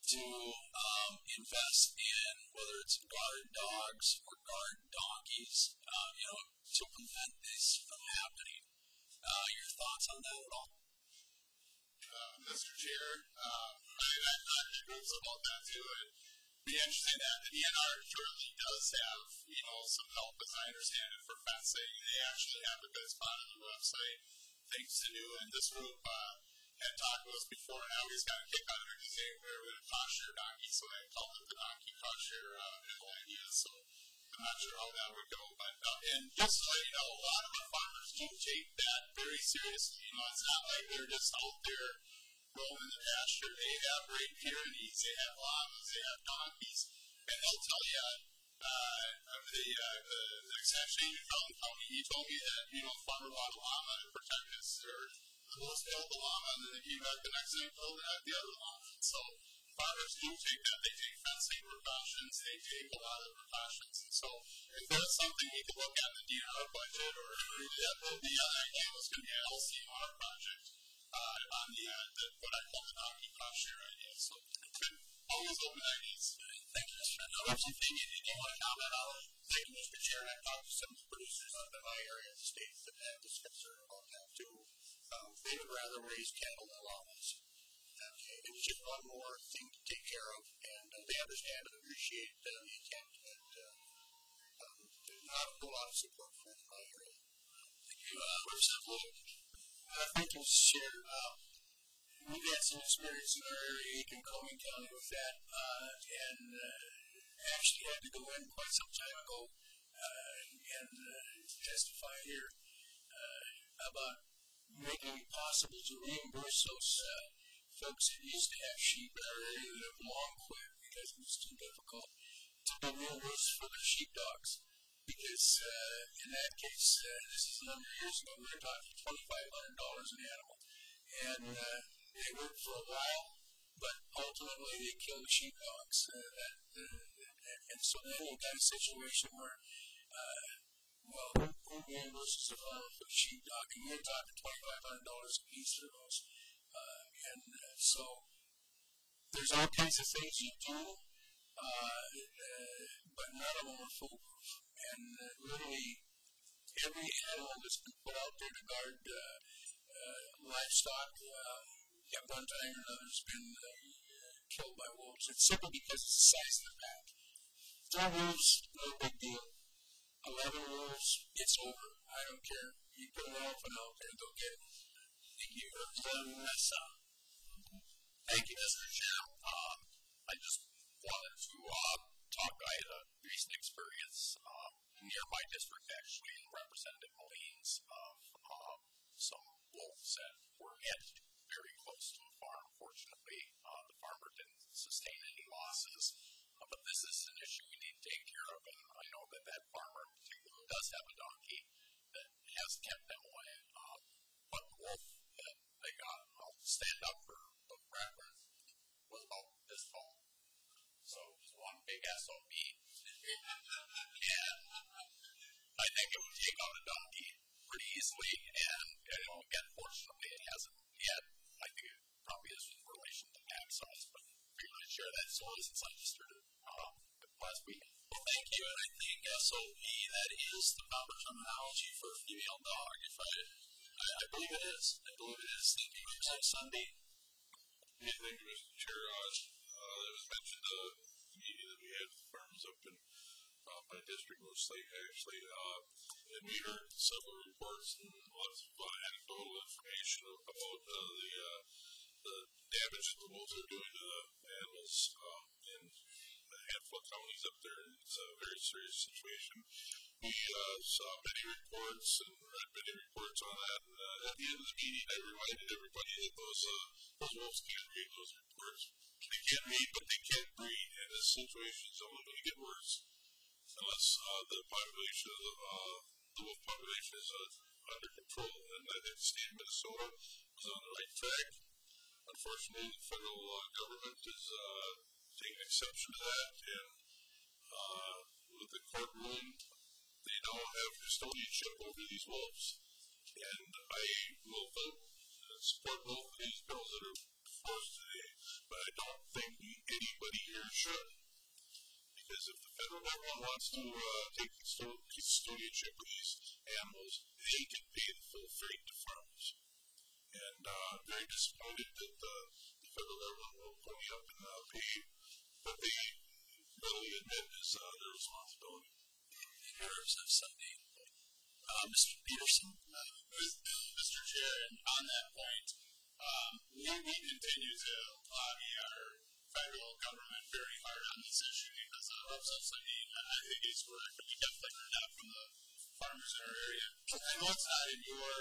to um, invest in, whether it's guard dogs or guard donkeys, uh, you know, to prevent this from happening. Uh, your thoughts on that at all? Uh, Mister Chair, um, I've talked to groups about that too, and be interesting that the D N R currently does have, you know, some help, as I understand it, for fencing. They actually have the best spot on the website, thanks to new, and this group, uh, had talked to us before, and I always got a kick out of it because they were with a cost-share donkey, so I called it the donkey cost-share uh, middle idea. So I'm not sure how that would go. But uh, and just so you know, a lot of our farmers do take that very seriously. You know, it's not like they're just out there roaming the pasture. They have Great Pyrenees, they have llamas, they have donkeys, and they'll tell you. Uh, the, uh, the, the actually in Collin County, he told me that, you know, farmer bought a llama to protect his, or the host killed the llama, and then he came back the next day and killed the other llama. So farmers do take that. They take fencing precautions. They take a lot of precautions. And so if there's something we could look at in the D N R budget, or that, the other idea was going to be an L C M R project uh, on the, uh, the, what I call the donkey cost share idea. So always open ideas. Thank you, Mister Another thing, if you want to comment on it, thank you, Mister Chair, and I talked to some of the producers up in my area of the state that have this concern about that too. Um, they would rather raise cattle than llamas. Okay, it was just one more thing to take care of, and uh, they understand and appreciate uh, the attempt, and uh, um, there's not a whole lot of support for that in my area. Thank you, uh, Representative Blake. Uh, thank you, Mister Chair. Um, We've had some experience in our area, in Coleman County, with that, uh, and uh, actually had to go in quite some time ago uh, and uh, testify here uh, about making it possible to reimburse those uh, folks that used to have sheep in our area that have long quit because it was too difficult to be reimbursed for their sheepdogs. Because uh, in that case, uh, this is a number of years ago, we were talking twenty-five hundred dollars an animal, and uh, they worked for a while, but ultimately they killed the sheepdogs. Uh, that, uh, and so then you got a situation where, uh, well, who reimburses the farmer for the sheepdog? And you're talking twenty-five hundred dollars a piece for those. Uh, and uh, so there's all kinds of things you do, uh, uh, but none of them are foolproof. And uh, literally every animal that's been put out there to guard uh, uh, livestock. Uh, At one time or another has been uh, killed by wolves. It's simply because it's the size of the pack. Four wolves, no big deal. Eleven wolves, it's over. I don't care. You put an elephant out there, they'll get it. Thank you. Thank you, Mister Chair. Um, I just wanted to uh, talk. I had a recent experience uh, near my district, actually, in Representative Moline's of uh, some wolves that were hit very close to the farm. Fortunately, uh, the farmer didn't sustain any losses, uh, but this is an issue we need to take care of, and I know that that farmer does have a donkey that has kept them away, um, but the wolf that they got, I'll stand up for the record, was about this tall. So it was one big S O B, and I think it would take out a donkey pretty easily, and you know, again, fortunately, it hasn't yet. I think it probably is in relation to tax size, but we want to share that story since I just heard it uh, last week. Well, thank you, and I think S O B, that is the proper terminology for a female dog. If I, I, I believe it is. I believe it is. Thank you, Mister Sunday. Yeah, thank you, Mister Chair. Uh, it was mentioned the uh, meeting that we had with farms up in uh, my district, most late actually, uh, and we heard several reports and lots of uh, anecdotal information about uh, the uh, the damage that the wolves are doing to the animals um, in a handful of counties up there. It's a very serious situation. We uh, saw many reports and read many reports on that. And, uh, at the end of the meeting, I reminded everybody that those uh, those wolves can't read those reports. They can't read, but they can breed, and this situation is only going to get worse. Unless uh, the population of the, uh, the wolf population is uh, under control, and I think the state of Minnesota is on the right track. Unfortunately, the federal uh, government is uh, taking exception to that, and uh, with the court ruling, they now have custodianship over these wolves. And I will vote and support both of these bills that are proposed today, but I don't think anybody here should. Because if the federal government wants to uh, take custodianship of these animals, they can pay the full freight to farmers. And uh, I'm very disappointed that the, the federal government will pony up and uh, pay what they readily admit is uh, their responsibility. In terms of Sunday, uh, Mister Peterson, uh, Mister Chair, and on that point, Um, we, we continue to lobby our federal government very hard on this issue because of subsidy. I think it's work, but we definitely heard that from the farmers in our area. I know it's not in your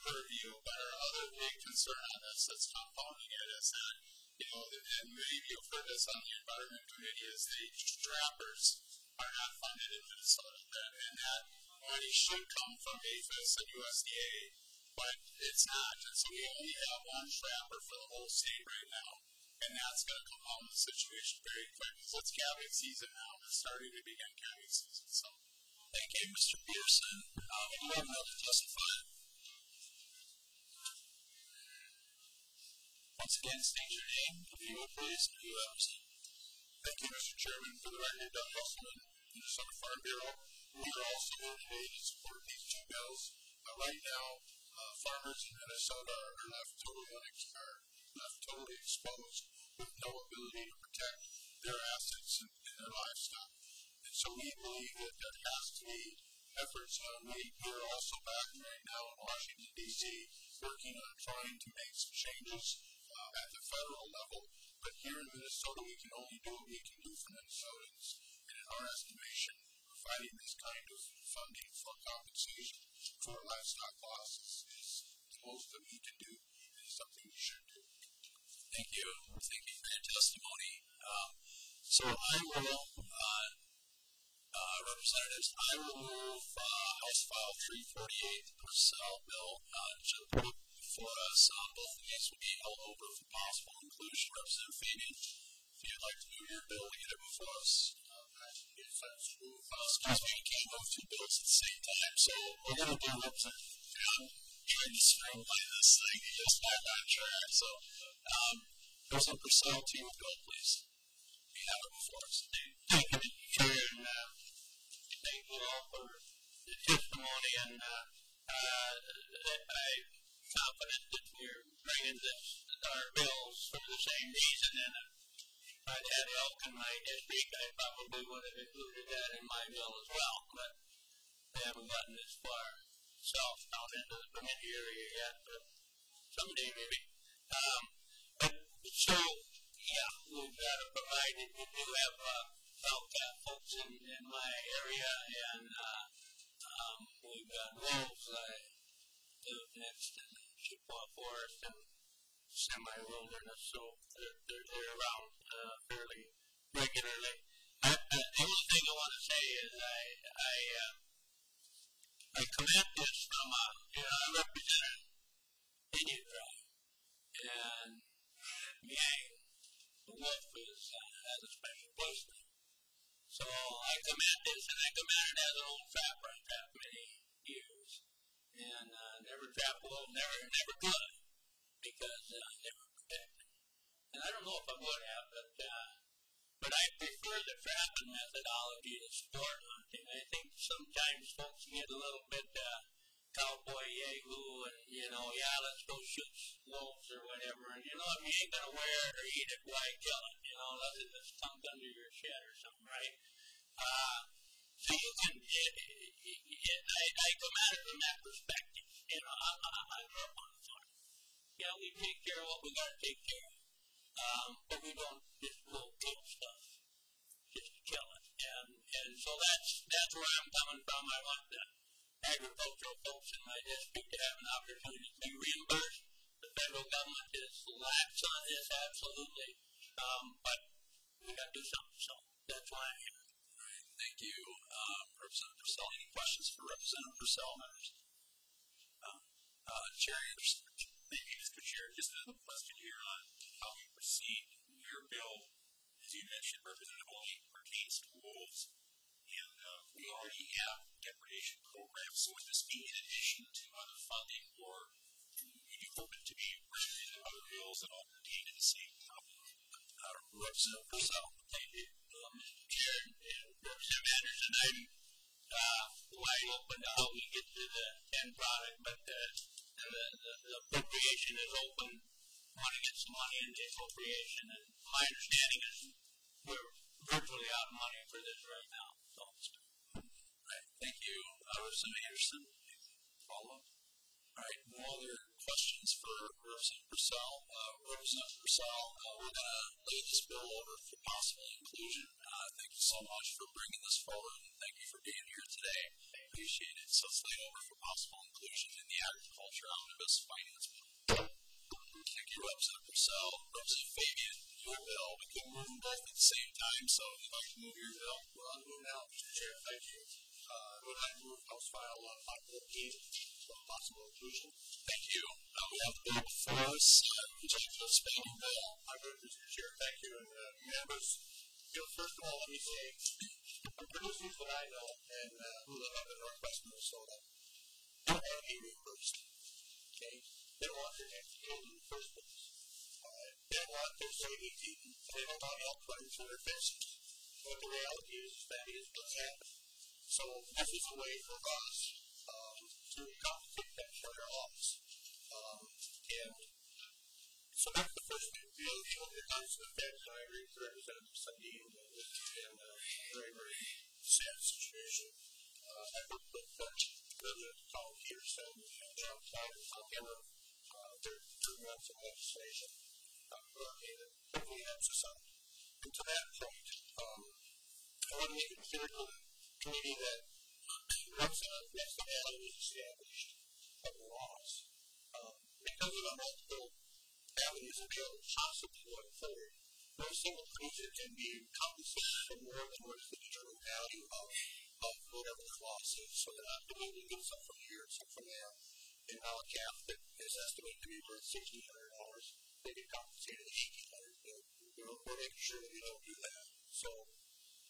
purview, but our other big concern on this that's compounding it is that, you know, and maybe you've heard this on the Environment Committee, is the trappers are not funded in Minnesota, and that money should come from A F I S and U S D A, but it's not. And so we only have one trapper for the whole state right now, and that's going to come out of the situation very quick because it's calving season now. We're starting to begin calving season. So thank you, Mister Peterson. Um, do you have another testify? Once again, state your name, if you will, please, and who you represent. Thank you, Mister Chairman. For the record, Doug Husselman, Minnesota Farm Bureau. We are also here today to support these two bills. Uh, right now, uh, farmers in Minnesota are left totally unexpired. Left totally exposed with no ability to protect their assets and, and their livestock. And so we believe that there has to be efforts uh, made. We are also back right now in Washington, D C, working on trying to make some changes uh, at the federal level. But here in Minnesota, we can only do what we can do for Minnesotans. And in our estimation, providing this kind of funding for compensation for livestock losses is the most that we can do and is something we should do. Thank you. Thank you for your testimony. Um, so I will, uh, uh, representatives, I will move uh, House File three forty-eight, the Purcell bill, uh, to put before us. Um, both of these will be held over for possible inclusion. Representative Fabian, if you'd like to move your bill either before us. Uh, excuse me, you can't move two bills at the same time, so we're going to do Representative Fabian. Trying to streamline this thing, you just back on track. So, um, President Purcell, to your bill, please. We have it before us. Thank you, Mister Chair, and uh, thank you all for the testimony. And uh, uh, I'm confident that we're bringing this, our bills for the same reason. And if I'd had help in my district, I probably would have included that in my bill as well. But I haven't gotten this far. South out into the Bemidji area yet, but someday maybe. Um, but so, yeah, we've got to provide it. We do have uh, Wildcat folks in, in my area, and uh, um, we've got wolves. I live next to the Chippewa Forest and semi-wilderness, so they're, they're, they're around uh, fairly regularly. I, uh, the only thing I want to say is I, I uh, I commend this from a, you know, I represent Indian tribe, and Yang, the wolf, is, uh, has a special place now. So I commend this, and I commend it as an old trapper. I trapped many years, and uh, never trapped wolf, never, never could, because I uh, never protected. And I don't know if I would have, but, uh, but I prefer the trapping methodology to sport hunting. I think sometimes folks get a little bit uh, cowboy yahoo and, you know, yeah, let's go shoot wolves or whatever. And, you know, if you ain't going to wear it or eat it, why kill it? You know, let it just stunk under your shed or something, right? Uh, so you can, it, it, it, I, I come at it from that perspective. You know, I, I, I grew up on the farm. Yeah, we take care of what we got to take care of. Um, but we don't just go kill stuff, just kill it. And, and so that's that's where I'm coming from. I want the agricultural folks in my district to have an opportunity to be reimbursed. The federal government is lax on this, absolutely. Um, but we got to do something, so that's why I'm here. All right, thank you, uh, Representative Purcell. Any questions for Representative Purcell members? Um, uh, Chair, thank you, Mister Chair. Just another question here on how we proceed. Your bill, as you mentioned, Representative, only pertains to wolves, and uh, we already have depredation programs. So would this be in addition to other funding, or would you hope it to be written into other bills that all pertain to the same problem? Uh, Representative Purcell, thank you, um, Mister Chair, and Representative Anderson. I'm uh, wide open to how we get to the end product, but uh, the, the, the appropriation is open. Want to get some money in the appropriation, and my understanding is we're virtually out of money for this right now. So, all right, thank you, Representative Anderson. Follow up. All right, no other questions for Rose and Purcell. Uh, Rose and Purcell, uh, we're going to lay this bill over for possible inclusion. Uh, thank you so much for bringing this forward, and thank you for being here today. I appreciate it. So it's laid over for possible inclusion in the Agriculture Omnibus Finance Bill. Thank you, Representative Purcell. Representative Fabian, your bill. We couldn't move them both at the same time, so if you'd like to move your bill, we'll move now. Mister Chair, thank you. Uh, would I move House File five fourteen? Possible inclusion. Thank you. Uh, we have the bill before us. Rejected uh, spending bill. I would, Mister Chair, thank you. And uh, members, you know, first of all, let me say, I'm producing what I know and uh, who live up in northwest Minnesota. Don't want to first. Okay? They don't want their next meal in the first place. Uh, they don't want their savings eaten. They don't want help players for their fences. But the reality is that is what's happening. So this is a way for us to compensate that for their loss. Um, and so that's the first thing. You know, the only times the feds, I agree with Representative Sunday, and uh, a very, very sad situation. Uh, I think that the Tom Peterson and John Fisher-Barritt on camera, their two months of legislation, that hopefully helps us out. And to that point, um, I want to make it clear to the committee that once uh, the Cass Valley was established of the laws, um, because of the multiple avenues available possibly going forward, no single producer can be compensated for more than what is the determined value of, of whatever the loss is. So they're not going to get some from here, some from there. And now a calf that is estimated to be worth sixteen hundred dollars, they get compensated at eighteen hundred dollars. We're making sure that we don't do that. So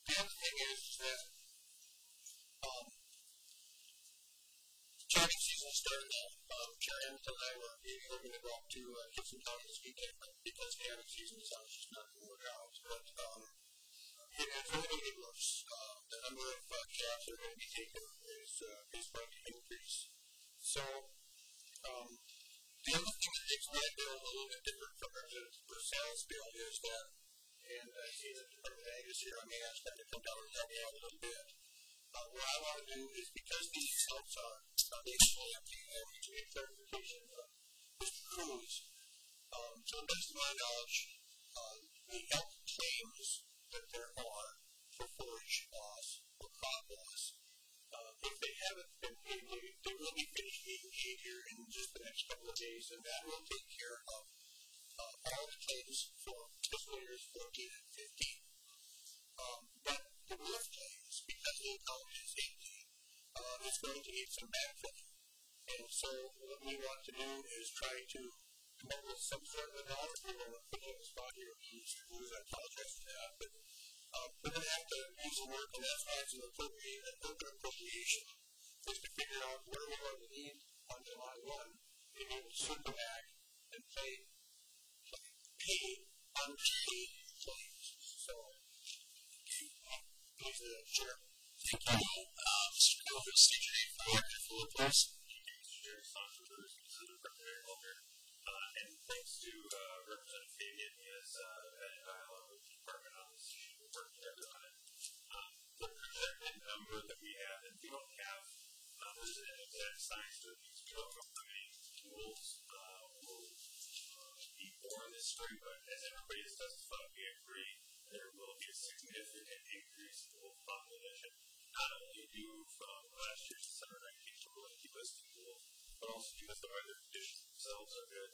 the other thing is that um, charging season started now. Um, Chair Anderson and I were going to go up to uh, Gibson County this weekend because the average season is just not going to work out. But um, it has really going to get worse. Uh, the number of uh, calves that are going to be taken is uh, is going to increase. So um, the other thing that makes my bill a little bit different from the sales bill is that, and I see that the Department of Ag is here, I may ask them to come down and help me out a little bit. Uh, what I want to do is, because these helps are foundational, I think I need to make clarification from Mister Cruz. Um, to the best of my knowledge, uh, the health claims that there are for forage loss or crop loss, uh, if they haven't been paid, they, they will be finished being paid here in just the next couple of days, and that will take care of uh, all the claims for fiscal years fourteen and fifteen. Um, but the real claims, because the income is eighteen, uh, it's going to need some backfill. And so what we want to do is try to come up with some sort of an analysis. We're going to put on the spot here, Mister Cruz, I apologize for that, but uh, we're going to have to use the work, and that's why it's an open appropriation, is to figure out where we're going to need on July first, and we will circle back and pay, pay unpaid claims. So, please, uh, Chair. Thank you. Uh, Mister Cover, state your name for the record, full of course. Thank you, Jerry Schoenfeld, Representative from Agriculture. Uh, and thanks to uh, Representative Fabian, who has uh, had a dialogue with the department on this issue. We're working there on it. Um, the projected number that we have, and we don't have numbers and exact science to it, because we don't know how many tools uh, will uh, be born this spring, but as everybody has testified, we agree. There will be a significant increase in wolf population, not only due from last year's summer nineteen related to U S D wolf, but also because the weather conditions themselves are good.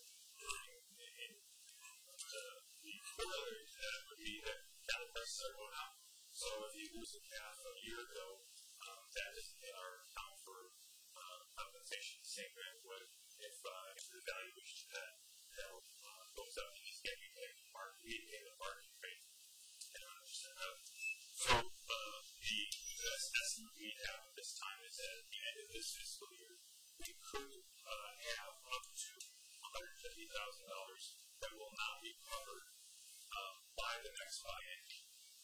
And uh, the corollary to that would be that cattle prices are going up. So if you lose a calf a year ago, um, that is in our account for uh, compensation. The same way would if, uh, if the valuation of that cattle uh, goes up, you just can't be paid the market, you pay the market rate. Uh, so uh, the best estimate we have at this time is that at the end of this fiscal year, we could uh, have up to one hundred fifty thousand dollars that will not be covered uh, by the next buy-in.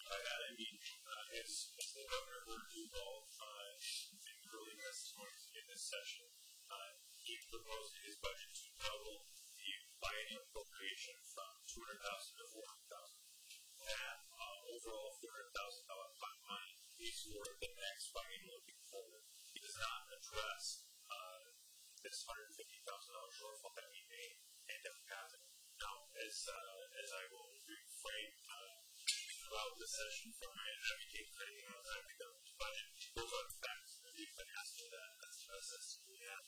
By that I mean, uh, as, as the governor heard Duval uh, in early testimony in this session, uh, he proposed in his budget to double the buy-in appropriation from two hundred thousand dollars to four hundred thousand dollars. That overall four hundred thousand dollars pipeline is for the next buy-in looking forward. It does not address uh, this one hundred fifty thousand dollars shortfall that we made and that we got. Now, as, uh, as I will reframe uh, throughout the session from my advocate credit on time to go to the budget, those are the facts that you can ask for that. That's the process that we have.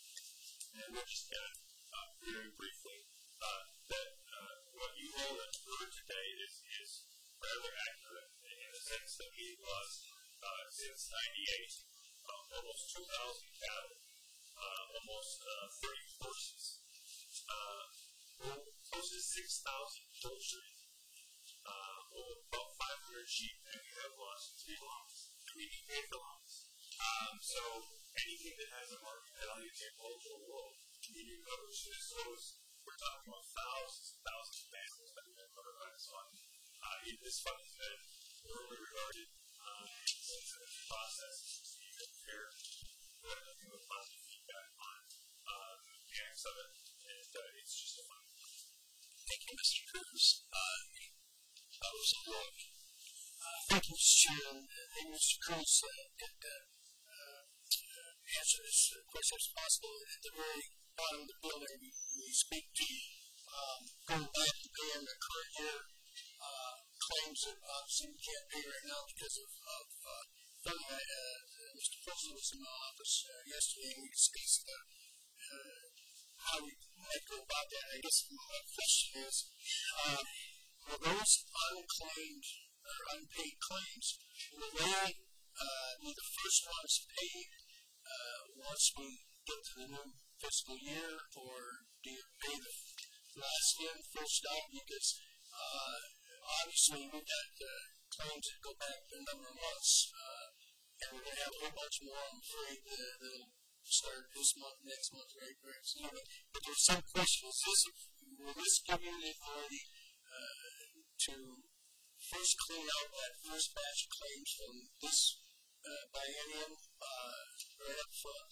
And we're just going to, uh, very briefly, uh, that uh, what you all have heard today is, is rather accurate in the sense that we lost, uh, since ninety-eight, Uh, almost two thousand cattle, uh, almost uh, thirty horses, uh, close to six thousand poultry, uh, about five hundred sheep, and we have lost three lawns, three acre lawns. Um, so anything that has a market value in the agricultural world, community covers, this goes, we're talking about thousands and thousands of families that have been covered by this fund. Uh, this fund has been really regarded uh, since the process. Here, we're looking with positive feedback on uh, the acts of it, and uh, it's just a fun. Thank you, Mister Cruz. Uh, that was a look. Uh, thank you, Mister Chair. Thank you, Mister Cruz, uh, that uh, uh, answered as much as possible. And at the very bottom of the bill there, we, we speak to um, going back to go on the current year uh, claims that obviously we can't pay right now because of, of uh, uh, uh Mister Postal was in my office uh, yesterday, and we discussed the, uh, how we might go about that. I guess my question is, uh, were those unclaimed or unpaid claims, were they uh, were the first ones paid uh, once we get to the new fiscal year, or do you pay the last in, first out? Because uh, obviously we've got uh, claims that go back a number of months. Uh, And we're going to have a whole bunch more, I'm afraid, that'll start this month, next month, right? right. So, anyway, but there's some questions. This, will this give you the authority uh, to first clean out that first batch of claims from this uh, biennium uh, right up front?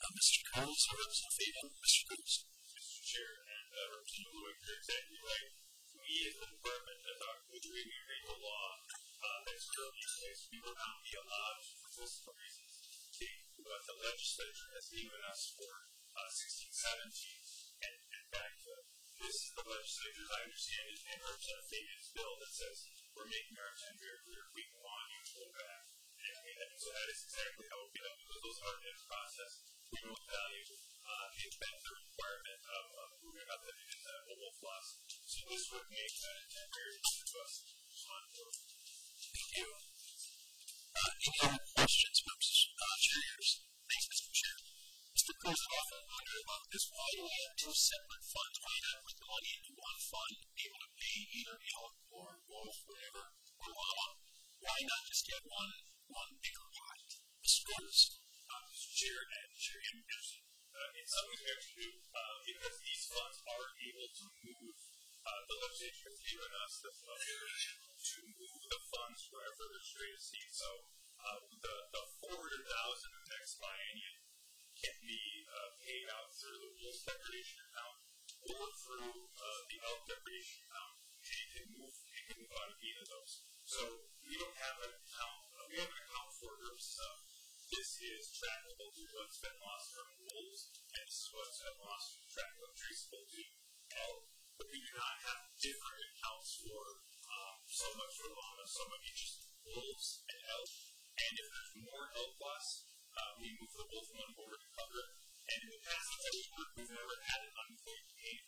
Uh, Mister Collins, I represent Faden. Mister Cruz. Mister Chair, and uh, Representative Lewis, you're exactly right. We as the department of our country, we read the law. Uh, that's currently in place. We will not be allowed for fiscal reasons. The, uh, the legislature has given us for uh, sixteen seventeen, and, and back to this is the legislature, as I understand it, and Representative Fabian's bill that says we're making our ten-year career week long and go back. And, and so that is exactly how we'll get up, because those are in the process. We will value uh, the inventory requirement of uh, moving up in the oval floss. So this would make that a ten-year career to us on board. Thank you. Uh, any other questions, members uh, chairs? Thanks, Mister Chair. Mister Cruz, I often wonder about this. Why do we have two separate funds? Why not put the money into one fund and be able to pay either elk or wolf, whatever, or llama? Why not just get one one bigger pot? Mister Cruz, uh, Mister Chair, and Chair Anderson, uh, in some ways we have to do uh, because these funds are able to move. Uh, the legislature has given us the ability to move the funds wherever there's greatest need. So uh, the, the four hundred thousand in the next biennium can be uh, paid out through the wolf depredation account or through uh, the elk depredation account. It can move, it can move out of either of those. So we don't have an account. Uh, we have an account for purposes of this is trackable to what's been lost from wolves, and this is what's been lost from trackable, traceable to elk. But we do not have different accounts for um, so much for llama, so much just wolves and elk. And if there's more elk loss, uh, we move the wolf one over to cover it. And in the past, we've never had an unclaimed claim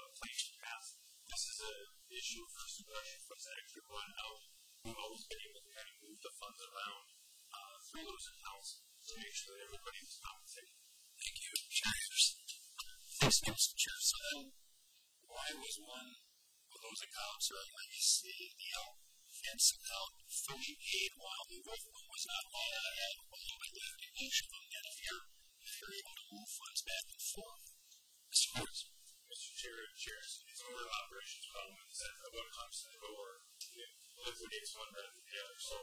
in the past. This is an issue of first impression for an extra one elk. We've always been able to kind of move the funds around uh, through those accounts to make sure that everybody is compensated. Thank you, Chair Anderson. Thanks, Mister Chair. So then, why was one of those accounts, or at least the, the elk fence account, fully paid while the wolf one was not? Why not have a little bit left in each of them? And if you're, if you're able to move funds back and forth, Mister Cruz. Mister Chair, Chair, it's more of an operations problem in the sense that what comes to the door liquidates one rather than the other. So,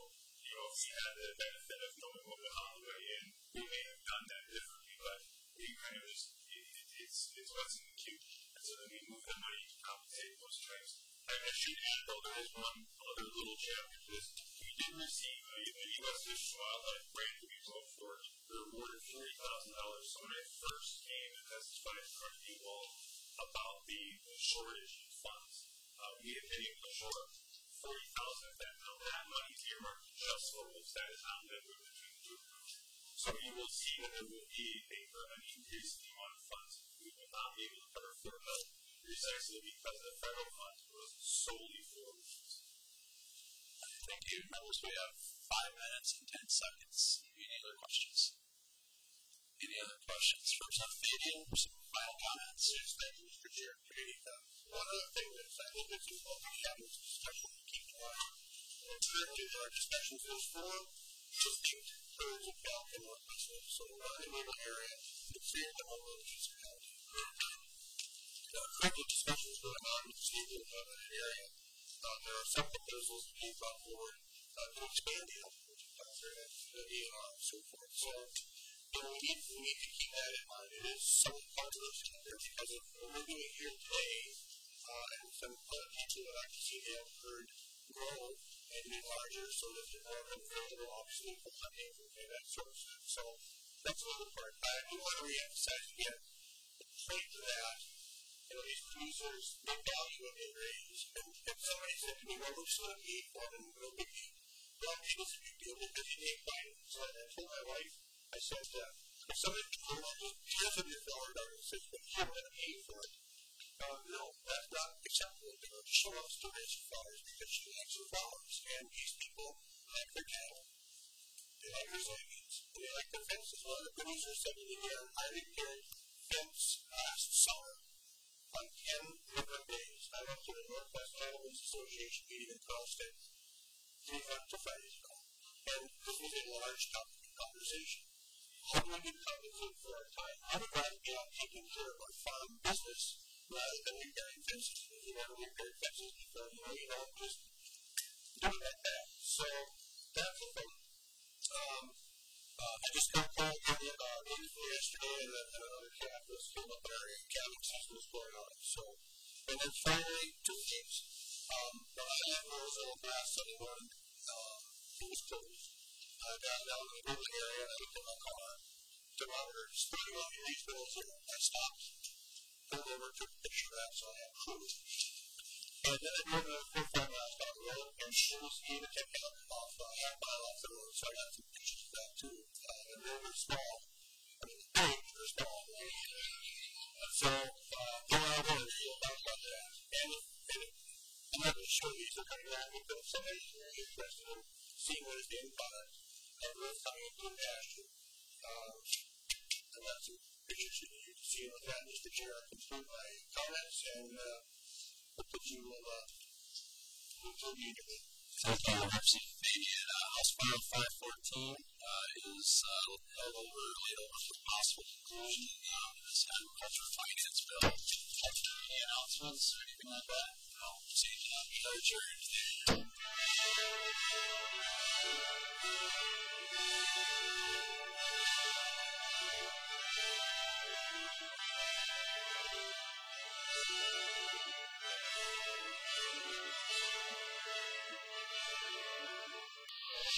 you know, if we had the benefit of knowing what went on the way in, we may have done that differently, but we kind of just, it, it, it's, it's what's in the queue. So that we move the money to compensate those tracks. I should add, though, there is one other little chapter to this. We do donation received by the U S Fish and Wildlife Grant to be called for. We were awarded forty thousand dollars when I first came and testified in front of you all about the, the shortage of funds. Uh, we have been able to short forty thousand of that. Now, that money is earmarked just for wolves. That is not that we're going to do. So you will see that there will be a, an increase in the amount of funds. We will not be able to cover for that. Precisely because the federal funds was solely for wolves. Thank you. Members, we have five minutes and ten seconds. Any other questions? Any other questions from some Fabian? Some final comments? Yes, thank you, Mister Chair. One other thing that I think is important to have in this discussion to keep in mind, and to do our discussion goes forward, distinct birds of falcon or business, so not in any area, it's in the whole municipality. Now, currently discussions going on in the state of that area. Uh, there are some proposals that being brought forward uh, to expand the output of the A R and so forth. So, you know, we need, we need to keep that in mind. It is somewhat controversial there because of what we're doing here today, uh, and some uh, people would like to see the output grow and be larger so that they're more comfortable, obviously, for hunting and that sort of stuff. So, that's another part. I do want to reemphasize again the point to that. You know, these producers, the value of their raise, and if somebody said to me, well, we're just going to eat one and no big deal. Well, it was a big deal because you need vitamins. So I told my wife, I said, uh, if somebody told me, just here's a new dollar and says, but you're going to pay for it. Uh, no, that's not acceptable. She wants to raise her flowers because she likes her flowers. And these people like their cattle. They like their soybeans. They like their fences. Well, the producer said to me, yeah, I repaired fence last summer. On ten different days, I went to the Northwest Animals Association meeting in Charleston three months to Fridays ago, and this was a large topic of conversation. How do we get compensated for our time? How do I get out taking care of our farm business rather than repairing fences? If you want to repair fences before you know, you know, just do it like that. So that's the thing. Um, Uh, I just got a call from the uh, yesterday, and then another cat was came up there, and cabin season was going on. So, and then finally, two things. Um, when I left Rosemount last Sunday morning, uh, it was closed. I got down to the rural area, and I looked at my car. Thermometer is thirty-one degrees below zero. I stopped, pulled over, took a picture of that, so I had proof. And then I drove to the four five miles down the road, and she was eight to ten miles off, a half mile off the road, so I got some pictures of that too. Uh, the road was small. I mean, the road was small. So, uh, there are other people about that. And, and I'm not going to show these are coming back because somebody is really interested in seeing what is being done. And we're coming to the pasture. Um, and that's some pictures you can see on that. Mister Chair, I conclude my comments and, uh, that you will uh, immediately. Thank you, Representative Fabian. Uh, House File five fourteen uh, is held uh, over laid over for possible conclusion um, in this agricultural finance bill. Any announcements or anything like that? No. Seeing none, we are adjourned.